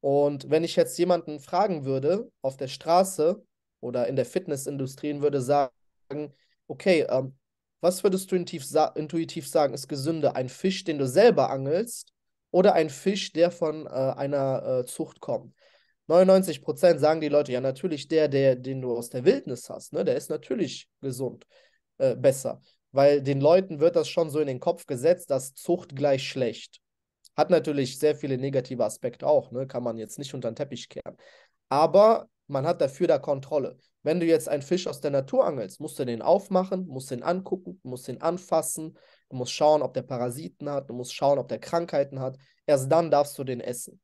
Und wenn ich jetzt jemanden fragen würde, auf der Straße oder in der Fitnessindustrie, würde sagen, okay, ähm, was würdest du intuitiv sagen, ist gesünder? Ein Fisch, den du selber angelst oder ein Fisch, der von äh, einer äh, Zucht kommt? neunundneunzig Prozent sagen die Leute, ja natürlich der, der, den du aus der Wildnis hast, ne, der ist natürlich gesund, äh, besser. Weil den Leuten wird das schon so in den Kopf gesetzt, dass Zucht gleich schlecht. Hat natürlich sehr viele negative Aspekte auch, ne? Kann man jetzt nicht unter den Teppich kehren. Aber man hat dafür da Kontrolle. Wenn du jetzt einen Fisch aus der Natur angelst, musst du den aufmachen, musst den angucken, musst den anfassen, du musst schauen, ob der Parasiten hat, du musst schauen, ob der Krankheiten hat. Erst dann darfst du den essen.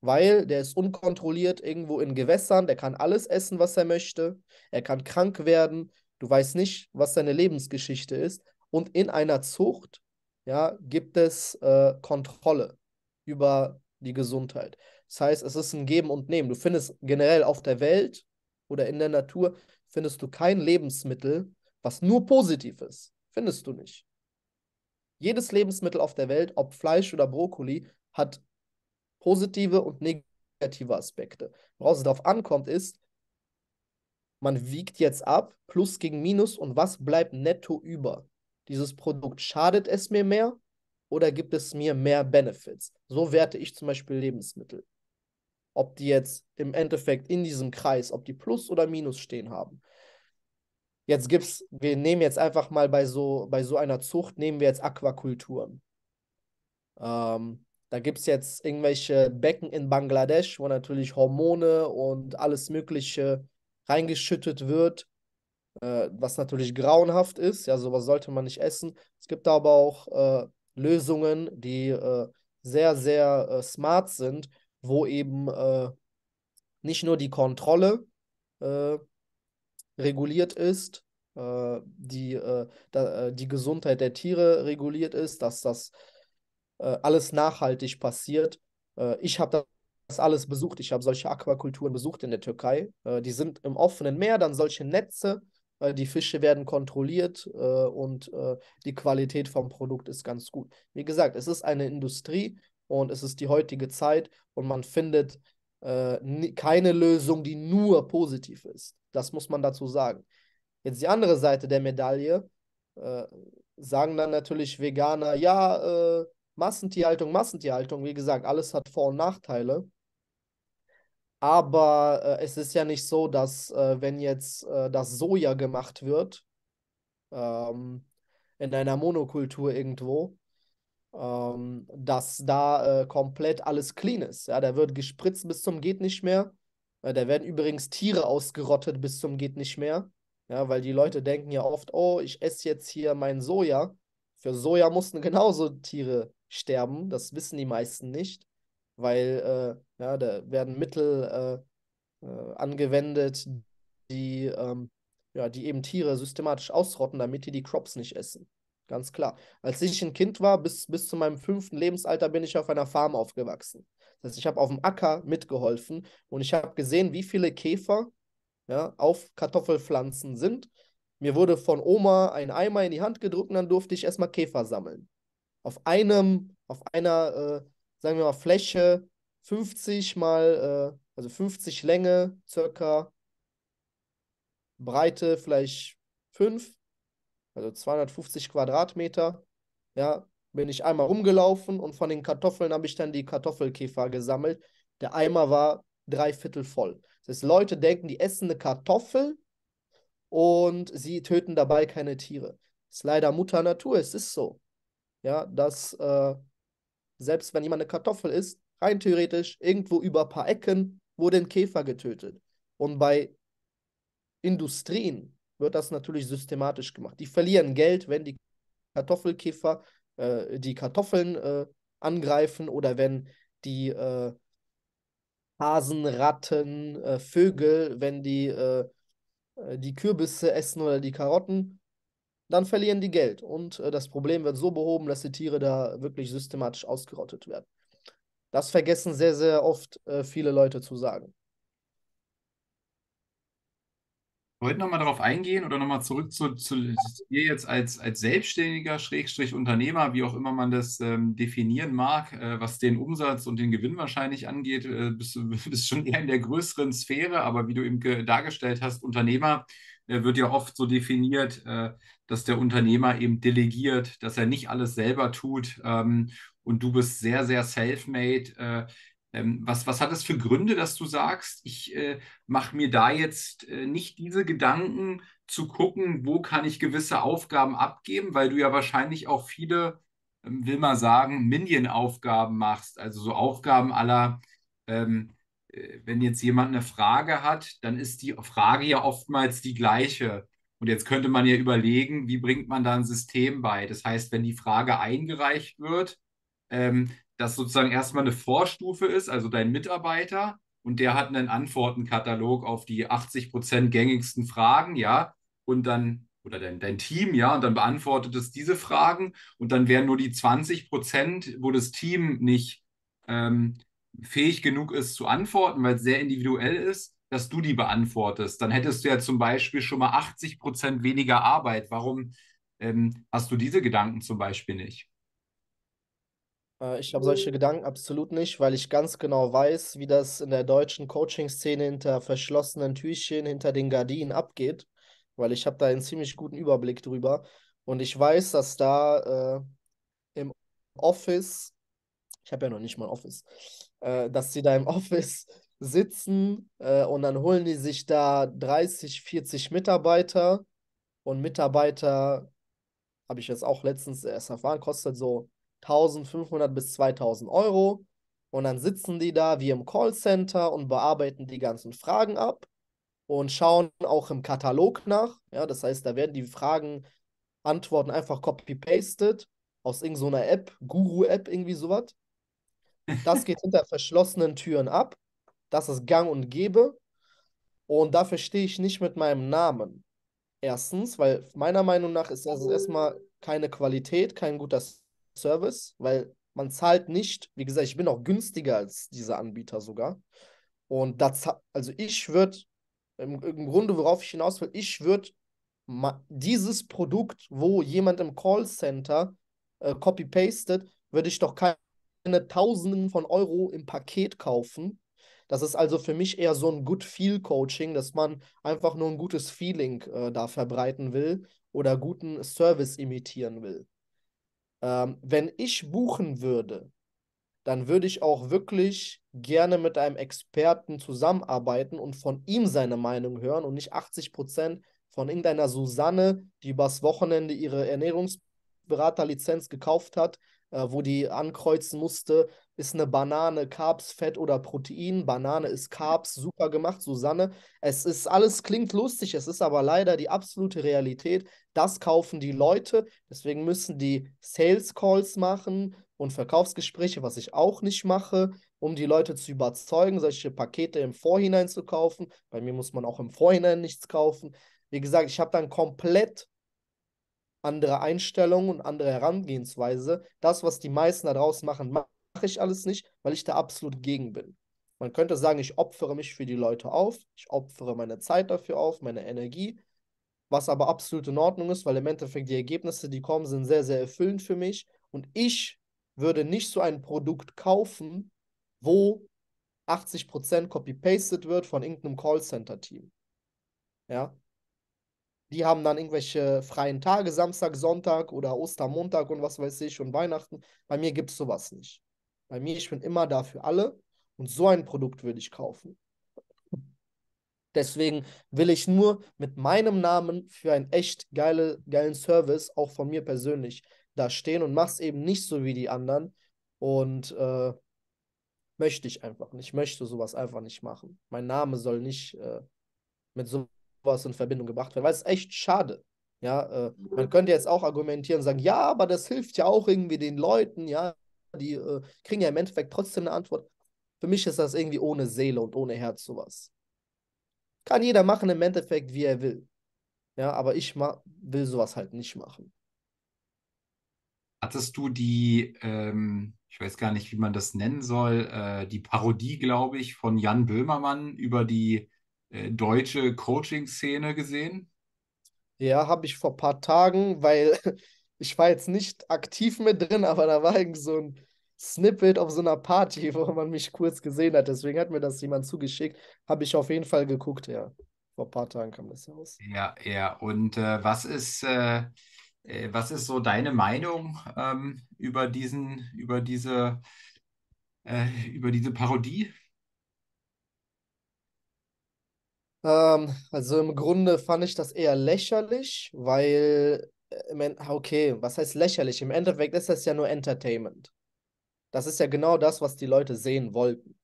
Weil der ist unkontrolliert irgendwo in Gewässern, der kann alles essen, was er möchte, er kann krank werden, du weißt nicht, was seine Lebensgeschichte ist. Und in einer Zucht, ja, gibt es äh, Kontrolle über die Gesundheit. Das heißt, es ist ein Geben und Nehmen. Du findest generell auf der Welt oder in der Natur, findest du kein Lebensmittel, was nur positiv ist. Findest du nicht. Jedes Lebensmittel auf der Welt, ob Fleisch oder Brokkoli, hat positive und negative Aspekte. Woraus es darauf ankommt, ist, man wiegt jetzt ab, Plus gegen Minus, und was bleibt netto über? Dieses Produkt, schadet es mir mehr oder gibt es mir mehr Benefits? So werte ich zum Beispiel Lebensmittel. Ob die jetzt im Endeffekt in diesem Kreis, ob die Plus oder Minus stehen haben. Jetzt gibt's, wir nehmen jetzt einfach mal bei so, bei so einer Zucht, nehmen wir jetzt Aquakulturen. Ähm, da gibt es jetzt irgendwelche Becken in Bangladesch, wo natürlich Hormone und alles Mögliche reingeschüttet wird, äh, was natürlich grauenhaft ist. Ja, sowas sollte man nicht essen. Es gibt aber auch äh, Lösungen, die äh, sehr, sehr äh, smart sind, wo eben äh, nicht nur die Kontrolle äh, reguliert ist, äh, die, äh, da, äh, die Gesundheit der Tiere reguliert ist, dass das äh, alles nachhaltig passiert. Äh, ich habe das alles besucht, ich habe solche Aquakulturen besucht in der Türkei. Äh, die sind im offenen Meer, dann solche Netze, äh, die Fische werden kontrolliert äh, und äh, die Qualität vom Produkt ist ganz gut. Wie gesagt, es ist eine Industrie und es ist die heutige Zeit und man findet äh, keine Lösung, die nur positiv ist. Das muss man dazu sagen. Jetzt die andere Seite der Medaille, äh, sagen dann natürlich Veganer, ja, äh, Massentierhaltung, Massentierhaltung, wie gesagt, alles hat Vor- und Nachteile. Aber äh, es ist ja nicht so, dass äh, wenn jetzt äh, das Soja gemacht wird, ähm, in einer Monokultur irgendwo, ähm, dass da äh, komplett alles clean ist. Ja, da wird gespritzt bis zum geht nicht mehr. Da werden übrigens Tiere ausgerottet bis zum geht nicht mehr, ja, weil die Leute denken ja oft, oh, ich esse jetzt hier mein Soja. Für Soja mussten genauso Tiere sterben, das wissen die meisten nicht, weil äh, ja, da werden Mittel äh, äh, angewendet, die, ähm, ja, die eben Tiere systematisch ausrotten, damit die die Crops nicht essen, ganz klar. Als ich ein Kind war, bis, bis zu meinem fünften Lebensalter bin ich auf einer Farm aufgewachsen. Das heißt, ich habe auf dem Acker mitgeholfen und ich habe gesehen, wie viele Käfer ja, auf Kartoffelpflanzen sind. Mir wurde von Oma ein Eimer in die Hand gedrückt und dann durfte ich erstmal Käfer sammeln. Auf einem, auf einer, äh, sagen wir mal, Fläche fünfzig mal, äh, also fünfzig Länge, circa Breite vielleicht fünf, also zweihundertfünfzig Quadratmeter, ja, bin ich einmal rumgelaufen und von den Kartoffeln habe ich dann die Kartoffelkäfer gesammelt. Der Eimer war drei Viertel voll. Das heißt, Leute denken, die essen eine Kartoffel und sie töten dabei keine Tiere. Das ist leider Mutter Natur, es ist so. Ja, dass äh, selbst wenn jemand eine Kartoffel isst, rein theoretisch irgendwo über ein paar Ecken wurde ein Käfer getötet. Und bei Industrien wird das natürlich systematisch gemacht. Die verlieren Geld, wenn die Kartoffelkäfer die Kartoffeln äh, angreifen oder wenn die äh, Hasen, Ratten, äh, Vögel, wenn die äh, die Kürbisse essen oder die Karotten, dann verlieren die Geld. Und äh, das Problem wird so behoben, dass die Tiere da wirklich systematisch ausgerottet werden. Das vergessen sehr, sehr oft äh, viele Leute zu sagen. Ich wollte nochmal darauf eingehen oder nochmal zurück zu, zu dir jetzt als, als Selbstständiger, Schrägstrich Unternehmer, wie auch immer man das ähm, definieren mag, äh, was den Umsatz und den Gewinn wahrscheinlich angeht, äh, bist du bist schon eher in der größeren Sphäre, aber wie du eben dargestellt hast, Unternehmer äh, wird ja oft so definiert, äh, dass der Unternehmer eben delegiert, dass er nicht alles selber tut ähm, und du bist sehr, sehr self-made. äh, Was, was hat das für Gründe, dass du sagst, ich äh, mache mir da jetzt äh, nicht diese Gedanken zu gucken, wo kann ich gewisse Aufgaben abgeben, weil du ja wahrscheinlich auch viele, äh, will man sagen, Minion-Aufgaben machst, also so Aufgaben aller, ähm, äh, wenn jetzt jemand eine Frage hat, dann ist die Frage ja oftmals die gleiche. Und jetzt könnte man ja überlegen, wie bringt man da ein System bei? Das heißt, wenn die Frage eingereicht wird, ähm, dass sozusagen erstmal eine Vorstufe ist, also dein Mitarbeiter, und der hat einen Antwortenkatalog auf die achtzig Prozent gängigsten Fragen, ja, und dann, oder dein, dein Team, ja, und dann beantwortet es diese Fragen und dann wären nur die zwanzig Prozent, wo das Team nicht ähm, fähig genug ist zu antworten, weil es sehr individuell ist, dass du die beantwortest. Dann hättest du ja zum Beispiel schon mal achtzig Prozent weniger Arbeit. Warum ähm, hast du diese Gedanken zum Beispiel nicht? Ich habe solche Gedanken absolut nicht, weil ich ganz genau weiß, wie das in der deutschen Coaching-Szene hinter verschlossenen Türchen, hinter den Gardinen abgeht, weil ich habe da einen ziemlich guten Überblick drüber und ich weiß, dass da äh, im Office, ich habe ja noch nicht mal ein Office, äh, dass sie da im Office sitzen äh, und dann holen die sich da dreißig, vierzig Mitarbeiter und Mitarbeiter, habe ich jetzt auch letztens erst erfahren, kostet so eintausendfünfhundert bis zweitausend Euro. Und dann sitzen die da wie im Callcenter und bearbeiten die ganzen Fragen ab und schauen auch im Katalog nach. Ja, das heißt, da werden die Fragen, Antworten einfach copy-pasted aus irgendeiner App, Guru-App, irgendwie sowas. Das geht hinter verschlossenen Türen ab. Das ist gang und gäbe. Und dafür stehe ich nicht mit meinem Namen. Erstens, weil meiner Meinung nach ist das erstmal keine Qualität, kein guter Service, weil man zahlt nicht, wie gesagt, ich bin auch günstiger als diese Anbieter sogar. Und das, also ich würde, im, im Grunde, worauf ich hinaus will, ich würde dieses Produkt, wo jemand im Callcenter äh, copy-pastet, würde ich doch keine Tausenden von Euro im Paket kaufen. Das ist also für mich eher so ein Good-Feel-Coaching, dass man einfach nur ein gutes Feeling äh, da verbreiten will oder guten Service imitieren will. Ähm, wenn ich buchen würde, dann würde ich auch wirklich gerne mit einem Experten zusammenarbeiten und von ihm seine Meinung hören und nicht achtzig Prozent von irgendeiner Susanne, die übers Wochenende ihre Ernährungsberaterlizenz gekauft hat, äh, wo die ankreuzen musste, ist eine Banane Carbs, Fett oder Protein. Banane ist Carbs, super gemacht, Susanne. Es ist alles, klingt lustig, es ist aber leider die absolute Realität. Das kaufen die Leute, deswegen müssen die Sales Calls machen und Verkaufsgespräche, was ich auch nicht mache, um die Leute zu überzeugen, solche Pakete im Vorhinein zu kaufen. Bei mir muss man auch im Vorhinein nichts kaufen. Wie gesagt, ich habe dann komplett andere Einstellungen und andere Herangehensweise. Das, was die meisten da draußen machen, mache ich alles nicht, weil ich da absolut gegen bin. Man könnte sagen, ich opfere mich für die Leute auf, ich opfere meine Zeit dafür auf, meine Energie, was aber absolut in Ordnung ist, weil im Endeffekt die Ergebnisse, die kommen, sind sehr, sehr erfüllend für mich. Und ich würde nicht so ein Produkt kaufen, wo achtzig Prozent copy-pasted wird von irgendeinem Callcenter-Team. Ja. Die haben dann irgendwelche freien Tage, Samstag, Sonntag oder Ostermontag und was weiß ich und Weihnachten. Bei mir gibt es sowas nicht. Bei mir, ich bin immer da für alle und so ein Produkt würde ich kaufen. Deswegen will ich nur mit meinem Namen für einen echt geile, geilen Service, auch von mir persönlich, da stehen und mach's eben nicht so wie die anderen und äh, möchte ich einfach nicht. Ich möchte sowas einfach nicht machen. Mein Name soll nicht äh, mit so was in Verbindung gebracht werden, weil es ist echt schade. Ja, äh, man könnte jetzt auch argumentieren und sagen, ja, aber das hilft ja auch irgendwie den Leuten, ja, die äh, kriegen ja im Endeffekt trotzdem eine Antwort. Für mich ist das irgendwie ohne Seele und ohne Herz sowas. Kann jeder machen im Endeffekt, wie er will. Ja, aber ich will sowas halt nicht machen. Hattest du die, ähm, ich weiß gar nicht, wie man das nennen soll, äh, die Parodie, glaube ich, von Jan Böhmermann über die deutsche Coaching-Szene gesehen? Ja, habe ich vor ein paar Tagen, weil ich war jetzt nicht aktiv mit drin, aber da war irgend so ein Snippet auf so einer Party, wo man mich kurz gesehen hat. Deswegen hat mir das jemand zugeschickt. Habe ich auf jeden Fall geguckt, ja. Vor ein paar Tagen kam das raus. Ja, ja. Und äh, was ist äh, äh, was ist so deine Meinung ähm, über diesen, über diese, äh, über diese Parodie? Also im Grunde fand ich das eher lächerlich, weil, okay, was heißt lächerlich? Im Endeffekt ist das ja nur Entertainment. Das ist ja genau das, was die Leute sehen wollten.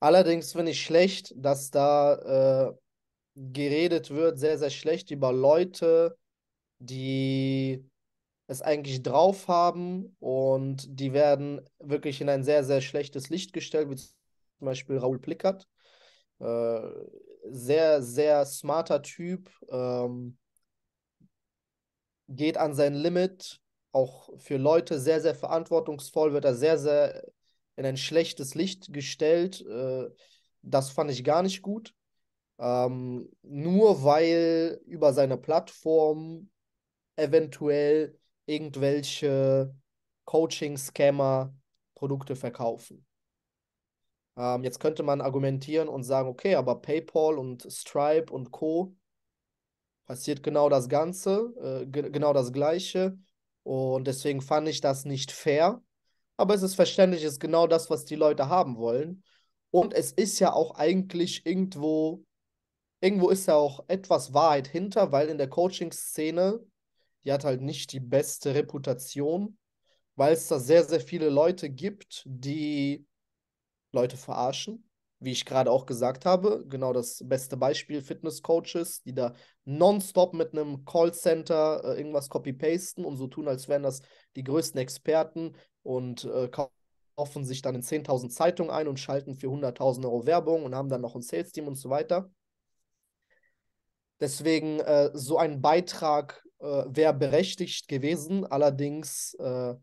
Allerdings finde ich schlecht, dass da äh, geredet wird, sehr, sehr schlecht über Leute, die es eigentlich drauf haben und die werden wirklich in ein sehr, sehr schlechtes Licht gestellt, wie zum Beispiel Raoul Plickert. Äh, sehr, sehr smarter Typ, ähm, geht an sein Limit, auch für Leute sehr, sehr verantwortungsvoll, wird er sehr, sehr in ein schlechtes Licht gestellt. Äh, das fand ich gar nicht gut. Ähm, nur weil über seine Plattform eventuell irgendwelche Coaching-Scammer Produkte verkaufen. Jetzt könnte man argumentieren und sagen, okay, aber PayPal und Stripe und Co. passiert genau das Ganze, äh, ge- genau das Gleiche. Und deswegen fand ich das nicht fair. Aber es ist verständlich, es ist genau das, was die Leute haben wollen. Und es ist ja auch eigentlich irgendwo irgendwo ist ja auch etwas Wahrheit hinter, weil in der Coaching-Szene, die hat halt nicht die beste Reputation, weil es da sehr, sehr viele Leute gibt, die Leute verarschen. Wie ich gerade auch gesagt habe, genau das beste Beispiel, Fitnesscoaches, die da nonstop mit einem Callcenter äh, irgendwas copy-pasten und so tun, als wären das die größten Experten und äh, kaufen sich dann in zehntausend Zeitungen ein und schalten für hunderttausend Euro Werbung und haben dann noch ein Sales-Team und so weiter. Deswegen, äh, so ein Beitrag äh, wäre berechtigt gewesen, allerdings äh,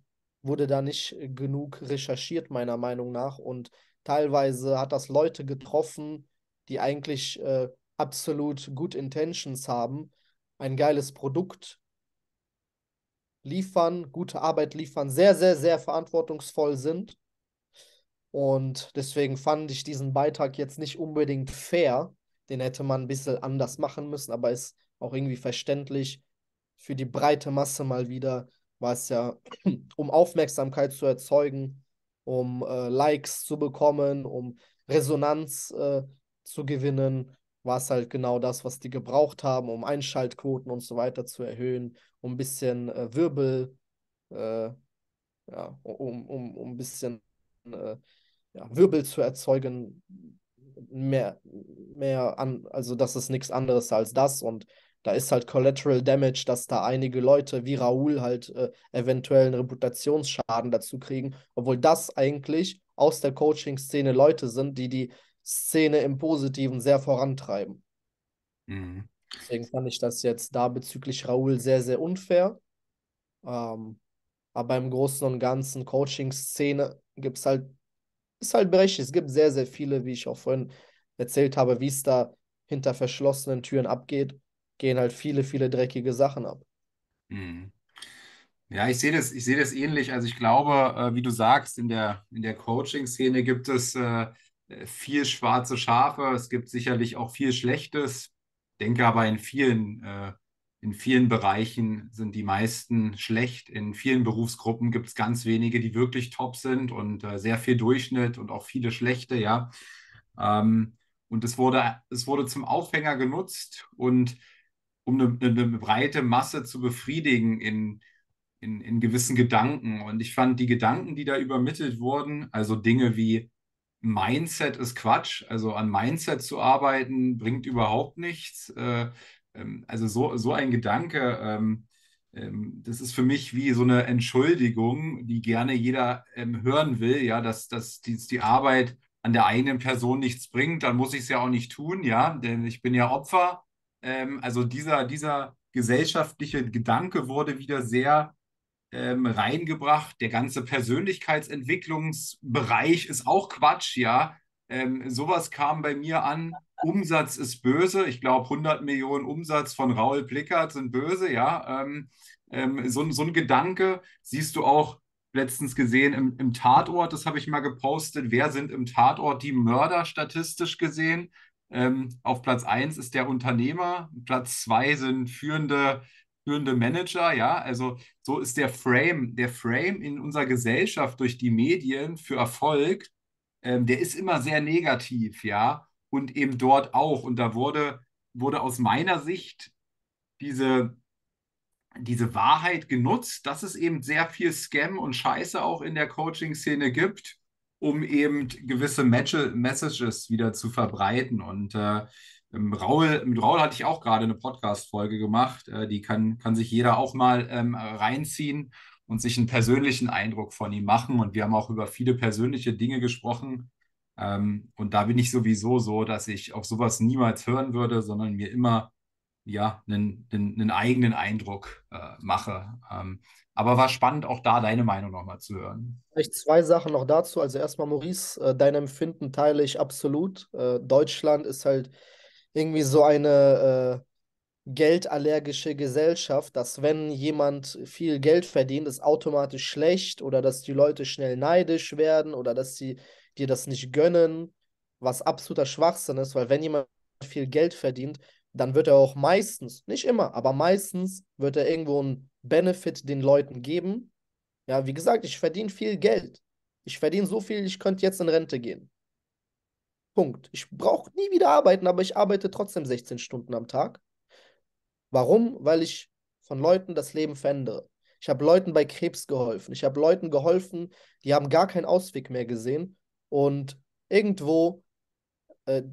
wurde da nicht genug recherchiert, meiner Meinung nach, und teilweise hat das Leute getroffen, die eigentlich äh, absolut good intentions haben, ein geiles Produkt liefern, gute Arbeit liefern, sehr, sehr, sehr verantwortungsvoll sind. Und deswegen fand ich diesen Beitrag jetzt nicht unbedingt fair. Den hätte man ein bisschen anders machen müssen, aber ist auch irgendwie verständlich. Für die breite Masse mal wieder war es ja, um Aufmerksamkeit zu erzeugen, um äh, Likes zu bekommen, um Resonanz äh, zu gewinnen, war es halt genau das, was die gebraucht haben, um Einschaltquoten und so weiter zu erhöhen, um ein bisschen äh, Wirbel, äh, ja, um, um, um ein bisschen äh, ja, Wirbel zu erzeugen, mehr, mehr an, also das ist nichts anderes als das, und da ist halt Collateral Damage, dass da einige Leute wie Raoul halt äh, eventuell einen Reputationsschaden dazu kriegen, obwohl das eigentlich aus der Coaching-Szene Leute sind, die die Szene im Positiven sehr vorantreiben. Mhm. Deswegen fand ich das jetzt da bezüglich Raoul sehr, sehr unfair. Ähm, aber im Großen und Ganzen Coaching-Szene gibt es halt, ist halt berechtigt. Es gibt sehr, sehr viele, wie ich auch vorhin erzählt habe, wie es da hinter verschlossenen Türen abgeht. Gehen halt viele, viele dreckige Sachen ab. Hm. Ja, ich sehe das, ich sehe das ähnlich. Also ich glaube, äh, wie du sagst, in der, in der Coaching-Szene gibt es äh, viel schwarze Schafe. Es gibt sicherlich auch viel Schlechtes. Ich denke aber, in vielen, äh, in vielen Bereichen sind die meisten schlecht. In vielen Berufsgruppen gibt es ganz wenige, die wirklich top sind, und äh, sehr viel Durchschnitt und auch viele schlechte, ja. Ähm, und es wurde, es wurde zum Aufhänger genutzt, und um eine, eine breite Masse zu befriedigen in, in, in gewissen Gedanken. Und ich fand die Gedanken, die da übermittelt wurden, also Dinge wie Mindset ist Quatsch, also an Mindset zu arbeiten, bringt überhaupt nichts. Äh, ähm, also so, so ein Gedanke, ähm, ähm, das ist für mich wie so eine Entschuldigung, die gerne jeder ähm, hören will, ja, dass, dass die, die Arbeit an der eigenen Person nichts bringt, dann muss ich es ja auch nicht tun, ja, denn ich bin ja Opfer. Also dieser, dieser gesellschaftliche Gedanke wurde wieder sehr ähm, reingebracht. Der ganze Persönlichkeitsentwicklungsbereich ist auch Quatsch, ja. Ähm, sowas kam bei mir an. Umsatz ist böse. Ich glaube, hundert Millionen Umsatz von Raoul Plickert sind böse, ja. Ähm, ähm, so, so ein Gedanke siehst du auch letztens gesehen im, im Tatort. Das habe ich mal gepostet. Wer sind im Tatort die Mörder statistisch gesehen? Ähm, auf Platz eins ist der Unternehmer, Platz zwei sind führende, führende Manager, ja, also so ist der Frame, der Frame in unserer Gesellschaft durch die Medien für Erfolg, ähm, der ist immer sehr negativ, ja, und eben dort auch, und da wurde, wurde aus meiner Sicht diese, diese Wahrheit genutzt, dass es eben sehr viel Scam und Scheiße auch in der Coaching-Szene gibt, um eben gewisse Messages wieder zu verbreiten. Und äh, mit Raoul, mit Raoul hatte ich auch gerade eine Podcast-Folge gemacht. Äh, die kann, kann sich jeder auch mal ähm, reinziehen und sich einen persönlichen Eindruck von ihm machen. Und wir haben auch über viele persönliche Dinge gesprochen. Ähm, und da bin ich sowieso so, dass ich auf sowas niemals hören würde, sondern mir immer ja, einen, einen, einen eigenen Eindruck äh, mache. Ähm, Aber war spannend, auch da deine Meinung nochmal zu hören. Vielleicht zwei Sachen noch dazu. Also erstmal, Maurice, dein Empfinden teile ich absolut. Deutschland ist halt irgendwie so eine äh, geldallergische Gesellschaft, dass wenn jemand viel Geld verdient, ist automatisch schlecht, oder dass die Leute schnell neidisch werden oder dass sie dir das nicht gönnen, was absoluter Schwachsinn ist, weil wenn jemand viel Geld verdient, dann wird er auch meistens, nicht immer, aber meistens wird er irgendwo ein Benefit den Leuten geben. Ja, wie gesagt, ich verdiene viel Geld. Ich verdiene so viel, ich könnte jetzt in Rente gehen. Punkt. Ich brauche nie wieder arbeiten, aber ich arbeite trotzdem sechzehn Stunden am Tag. Warum? Weil ich von Leuten das Leben verändere. Ich habe Leuten bei Krebs geholfen. Ich habe Leuten geholfen, die haben gar keinen Ausweg mehr gesehen. Und irgendwo, äh,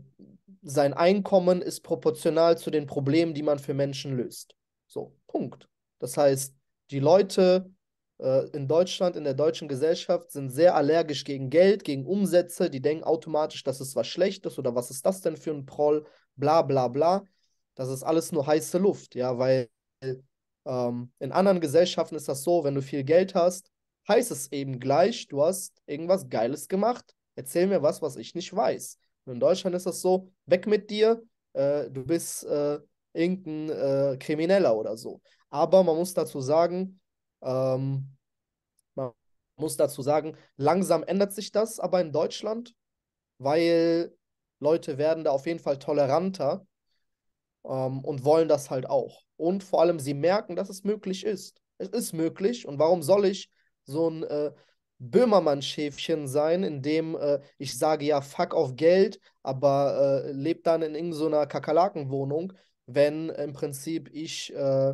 sein Einkommen ist proportional zu den Problemen, die man für Menschen löst. So, Punkt. Das heißt, die Leute äh, in Deutschland, in der deutschen Gesellschaft, sind sehr allergisch gegen Geld, gegen Umsätze. Die denken automatisch, das ist was Schlechtes oder was ist das denn für ein Proll, bla bla bla. Das ist alles nur heiße Luft, ja, weil ähm, in anderen Gesellschaften ist das so, wenn du viel Geld hast, heißt es eben gleich, du hast irgendwas Geiles gemacht, erzähl mir was, was ich nicht weiß. Und in Deutschland ist das so, weg mit dir, äh, du bist äh, irgendein äh, Krimineller oder so. Aber man muss dazu sagen, ähm, man muss dazu sagen, langsam ändert sich das aber in Deutschland, weil Leute werden da auf jeden Fall toleranter ähm, und wollen das halt auch. Und vor allem, sie merken, dass es möglich ist. Es ist möglich, und warum soll ich so ein äh, Böhmermann-Schäfchen sein, in dem äh, ich sage, ja, fuck auf Geld, aber äh, lebt dann in irgendeiner Kakerlakenwohnung, wenn im Prinzip ich, äh,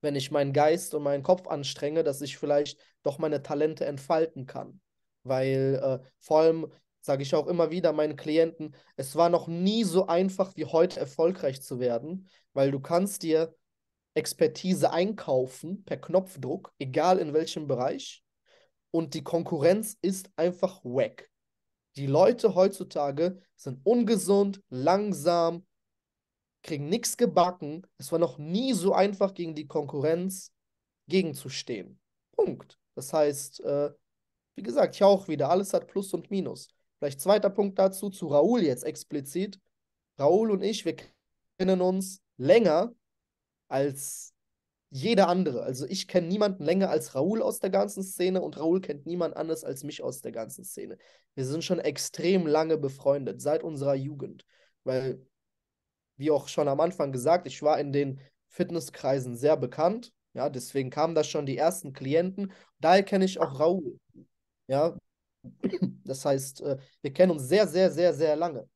wenn ich meinen Geist und meinen Kopf anstrenge, dass ich vielleicht doch meine Talente entfalten kann. Weil äh, vor allem, sage ich auch immer wieder meinen Klienten, es war noch nie so einfach wie heute erfolgreich zu werden, weil du kannst dir Expertise einkaufen per Knopfdruck, egal in welchem Bereich, und die Konkurrenz ist einfach wack. Die Leute heutzutage sind ungesund, langsam, kriegen nichts gebacken. Es war noch nie so einfach, gegen die Konkurrenz gegenzustehen. Punkt. Das heißt, äh, wie gesagt, hier auch wieder, alles hat Plus und Minus. Vielleicht zweiter Punkt dazu, zu Raoul jetzt explizit. Raoul und ich, wir kennen uns länger als jeder andere. Also ich kenne niemanden länger als Raoul aus der ganzen Szene und Raoul kennt niemand anders als mich aus der ganzen Szene. Wir sind schon extrem lange befreundet, seit unserer Jugend. Weil, wie auch schon am Anfang gesagt, ich war in den Fitnesskreisen sehr bekannt. Ja, deswegen kamen da schon die ersten Klienten. Daher kenne ich auch Raoul. Ja, das heißt, wir kennen uns sehr, sehr, sehr, sehr lange.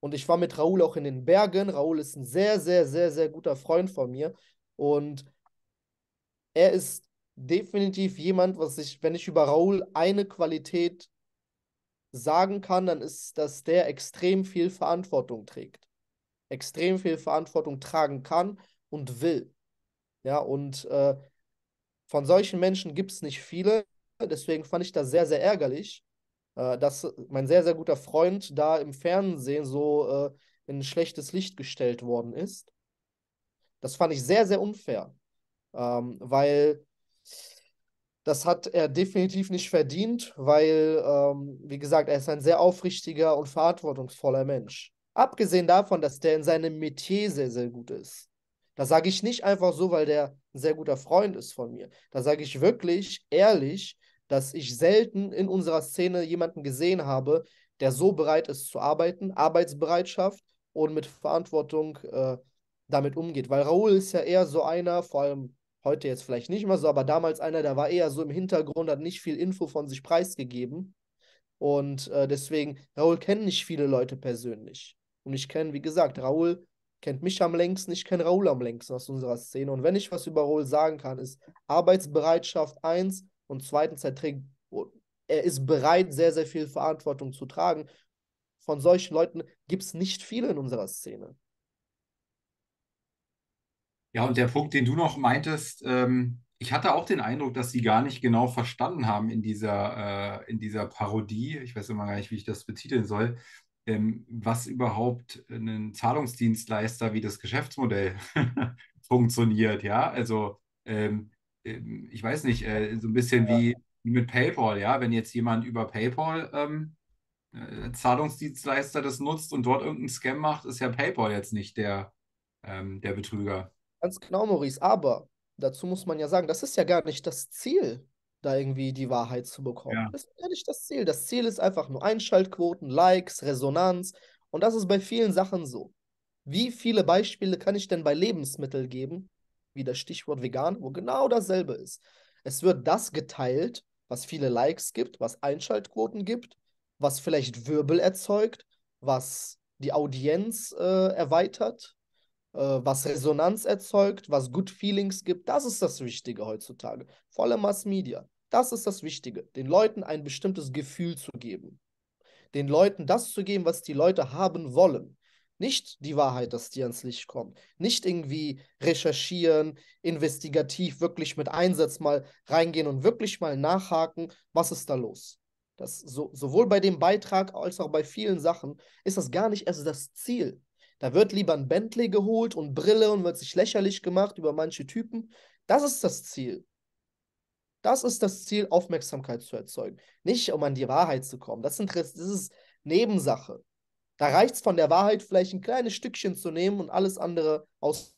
Und ich war mit Raoul auch in den Bergen. Raoul ist ein sehr, sehr, sehr, sehr guter Freund von mir. Und er ist definitiv jemand, was ich, wenn ich über Raoul eine Qualität sagen kann, dann ist, dass der extrem viel Verantwortung trägt. Extrem viel Verantwortung tragen kann und will. Ja, und äh, von solchen Menschen gibt es nicht viele, deswegen fand ich das sehr, sehr ärgerlich, äh, dass mein sehr, sehr guter Freund da im Fernsehen so äh, in ein schlechtes Licht gestellt worden ist. Das fand ich sehr, sehr unfair, ähm, weil das hat er definitiv nicht verdient, weil, ähm, wie gesagt, er ist ein sehr aufrichtiger und verantwortungsvoller Mensch. Abgesehen davon, dass der in seinem Metier sehr, sehr gut ist. Das sage ich nicht einfach so, weil der ein sehr guter Freund ist von mir. Da sage ich wirklich ehrlich, dass ich selten in unserer Szene jemanden gesehen habe, der so bereit ist zu arbeiten, Arbeitsbereitschaft und mit Verantwortung äh, damit umgeht. Weil Raoul ist ja eher so einer, vor allem heute jetzt vielleicht nicht mehr so, aber damals einer, der war eher so im Hintergrund, hat nicht viel Info von sich preisgegeben. Und äh, deswegen, Raoul kennen nicht viele Leute persönlich. Und ich kenne, wie gesagt, Raoul kennt mich am längsten, ich kenne Raoul am längsten aus unserer Szene. Und wenn ich was über Raoul sagen kann, ist Arbeitsbereitschaft eins und zweitens, er, trägt, er ist bereit, sehr, sehr viel Verantwortung zu tragen. Von solchen Leuten gibt es nicht viele in unserer Szene. Ja, und der Punkt, den du noch meintest, ähm, ich hatte auch den Eindruck, dass sie gar nicht genau verstanden haben in dieser, äh, in dieser Parodie, ich weiß immer gar nicht, wie ich das betiteln soll, was überhaupt ein Zahlungsdienstleister wie das Geschäftsmodell funktioniert, ja, also ähm, ich weiß nicht, äh, so ein bisschen ja. wie, wie mit PayPal, ja, wenn jetzt jemand über PayPal ähm, äh, Zahlungsdienstleister das nutzt und dort irgendeinen Scam macht, ist ja PayPal jetzt nicht der, ähm, der Betrüger. Ganz genau, Maurice, aber dazu muss man ja sagen, das ist ja gar nicht das Ziel, da irgendwie die Wahrheit zu bekommen. Ja. Das ist ja nicht das Ziel. Das Ziel ist einfach nur Einschaltquoten, Likes, Resonanz. Und das ist bei vielen Sachen so. Wie viele Beispiele kann ich denn bei Lebensmitteln geben, wie das Stichwort vegan, wo genau dasselbe ist? Es wird das geteilt, was viele Likes gibt, was Einschaltquoten gibt, was vielleicht Wirbel erzeugt, was die Audienz äh, erweitert, äh, was Resonanz erzeugt, was Good Feelings gibt. Das ist das Wichtige heutzutage. Vor allem Mass Media. Das ist das Wichtige. Den Leuten ein bestimmtes Gefühl zu geben. Den Leuten das zu geben, was die Leute haben wollen. Nicht die Wahrheit, dass die ans Licht kommt. Nicht irgendwie recherchieren, investigativ, wirklich mit Einsatz mal reingehen und wirklich mal nachhaken, was ist da los. Das so, sowohl bei dem Beitrag als auch bei vielen Sachen ist das gar nicht erst das Ziel. Da wird lieber ein Bentley geholt und Brille und wird sich lächerlich gemacht über manche Typen. Das ist das Ziel. Das ist das Ziel, Aufmerksamkeit zu erzeugen. Nicht, um an die Wahrheit zu kommen. Das, Interesse, das ist Nebensache. Da reicht es von der Wahrheit vielleicht ein kleines Stückchen zu nehmen und alles andere außen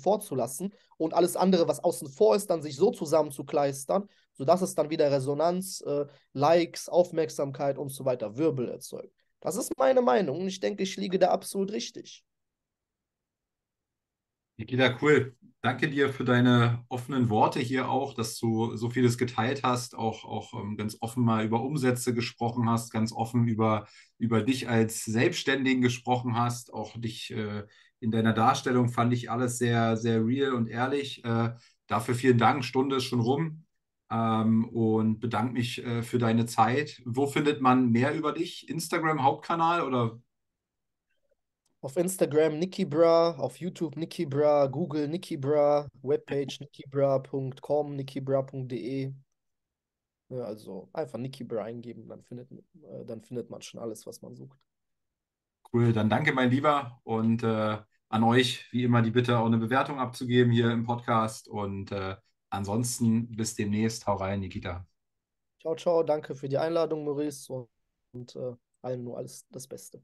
vor zu lassen und alles andere, was außen vor ist, dann sich so zusammenzukleistern, sodass es dann wieder Resonanz, äh, Likes, Aufmerksamkeit und so weiter, Wirbel erzeugt. Das ist meine Meinung und ich denke, ich liege da absolut richtig. Nikita, cool. Danke dir für deine offenen Worte hier auch, dass du so vieles geteilt hast, auch, auch ähm, ganz offen mal über Umsätze gesprochen hast, ganz offen über, über dich als Selbstständigen gesprochen hast, auch dich äh, in deiner Darstellung fand ich alles sehr, sehr real und ehrlich. Äh, dafür vielen Dank, Stunde ist schon rum ähm, und bedanke mich äh, für deine Zeit. Wo findet man mehr über dich? Instagram, Hauptkanal oder... Auf Instagram NIKIBRAH, auf YouTube NIKIBRAH, Google NIKIBRAH, Webpage NIKIBRAH punkt com, NIKIBRAH punkt de. Ja, also einfach NIKIBRAH eingeben, dann findet, dann findet man schon alles, was man sucht. Cool, dann danke, mein Lieber. Und äh, an euch, wie immer, die Bitte, auch eine Bewertung abzugeben hier im Podcast. Und äh, ansonsten bis demnächst. Hau rein, Nikita. Ciao, ciao. Danke für die Einladung, Maurice. Und, und äh, allen nur alles das Beste.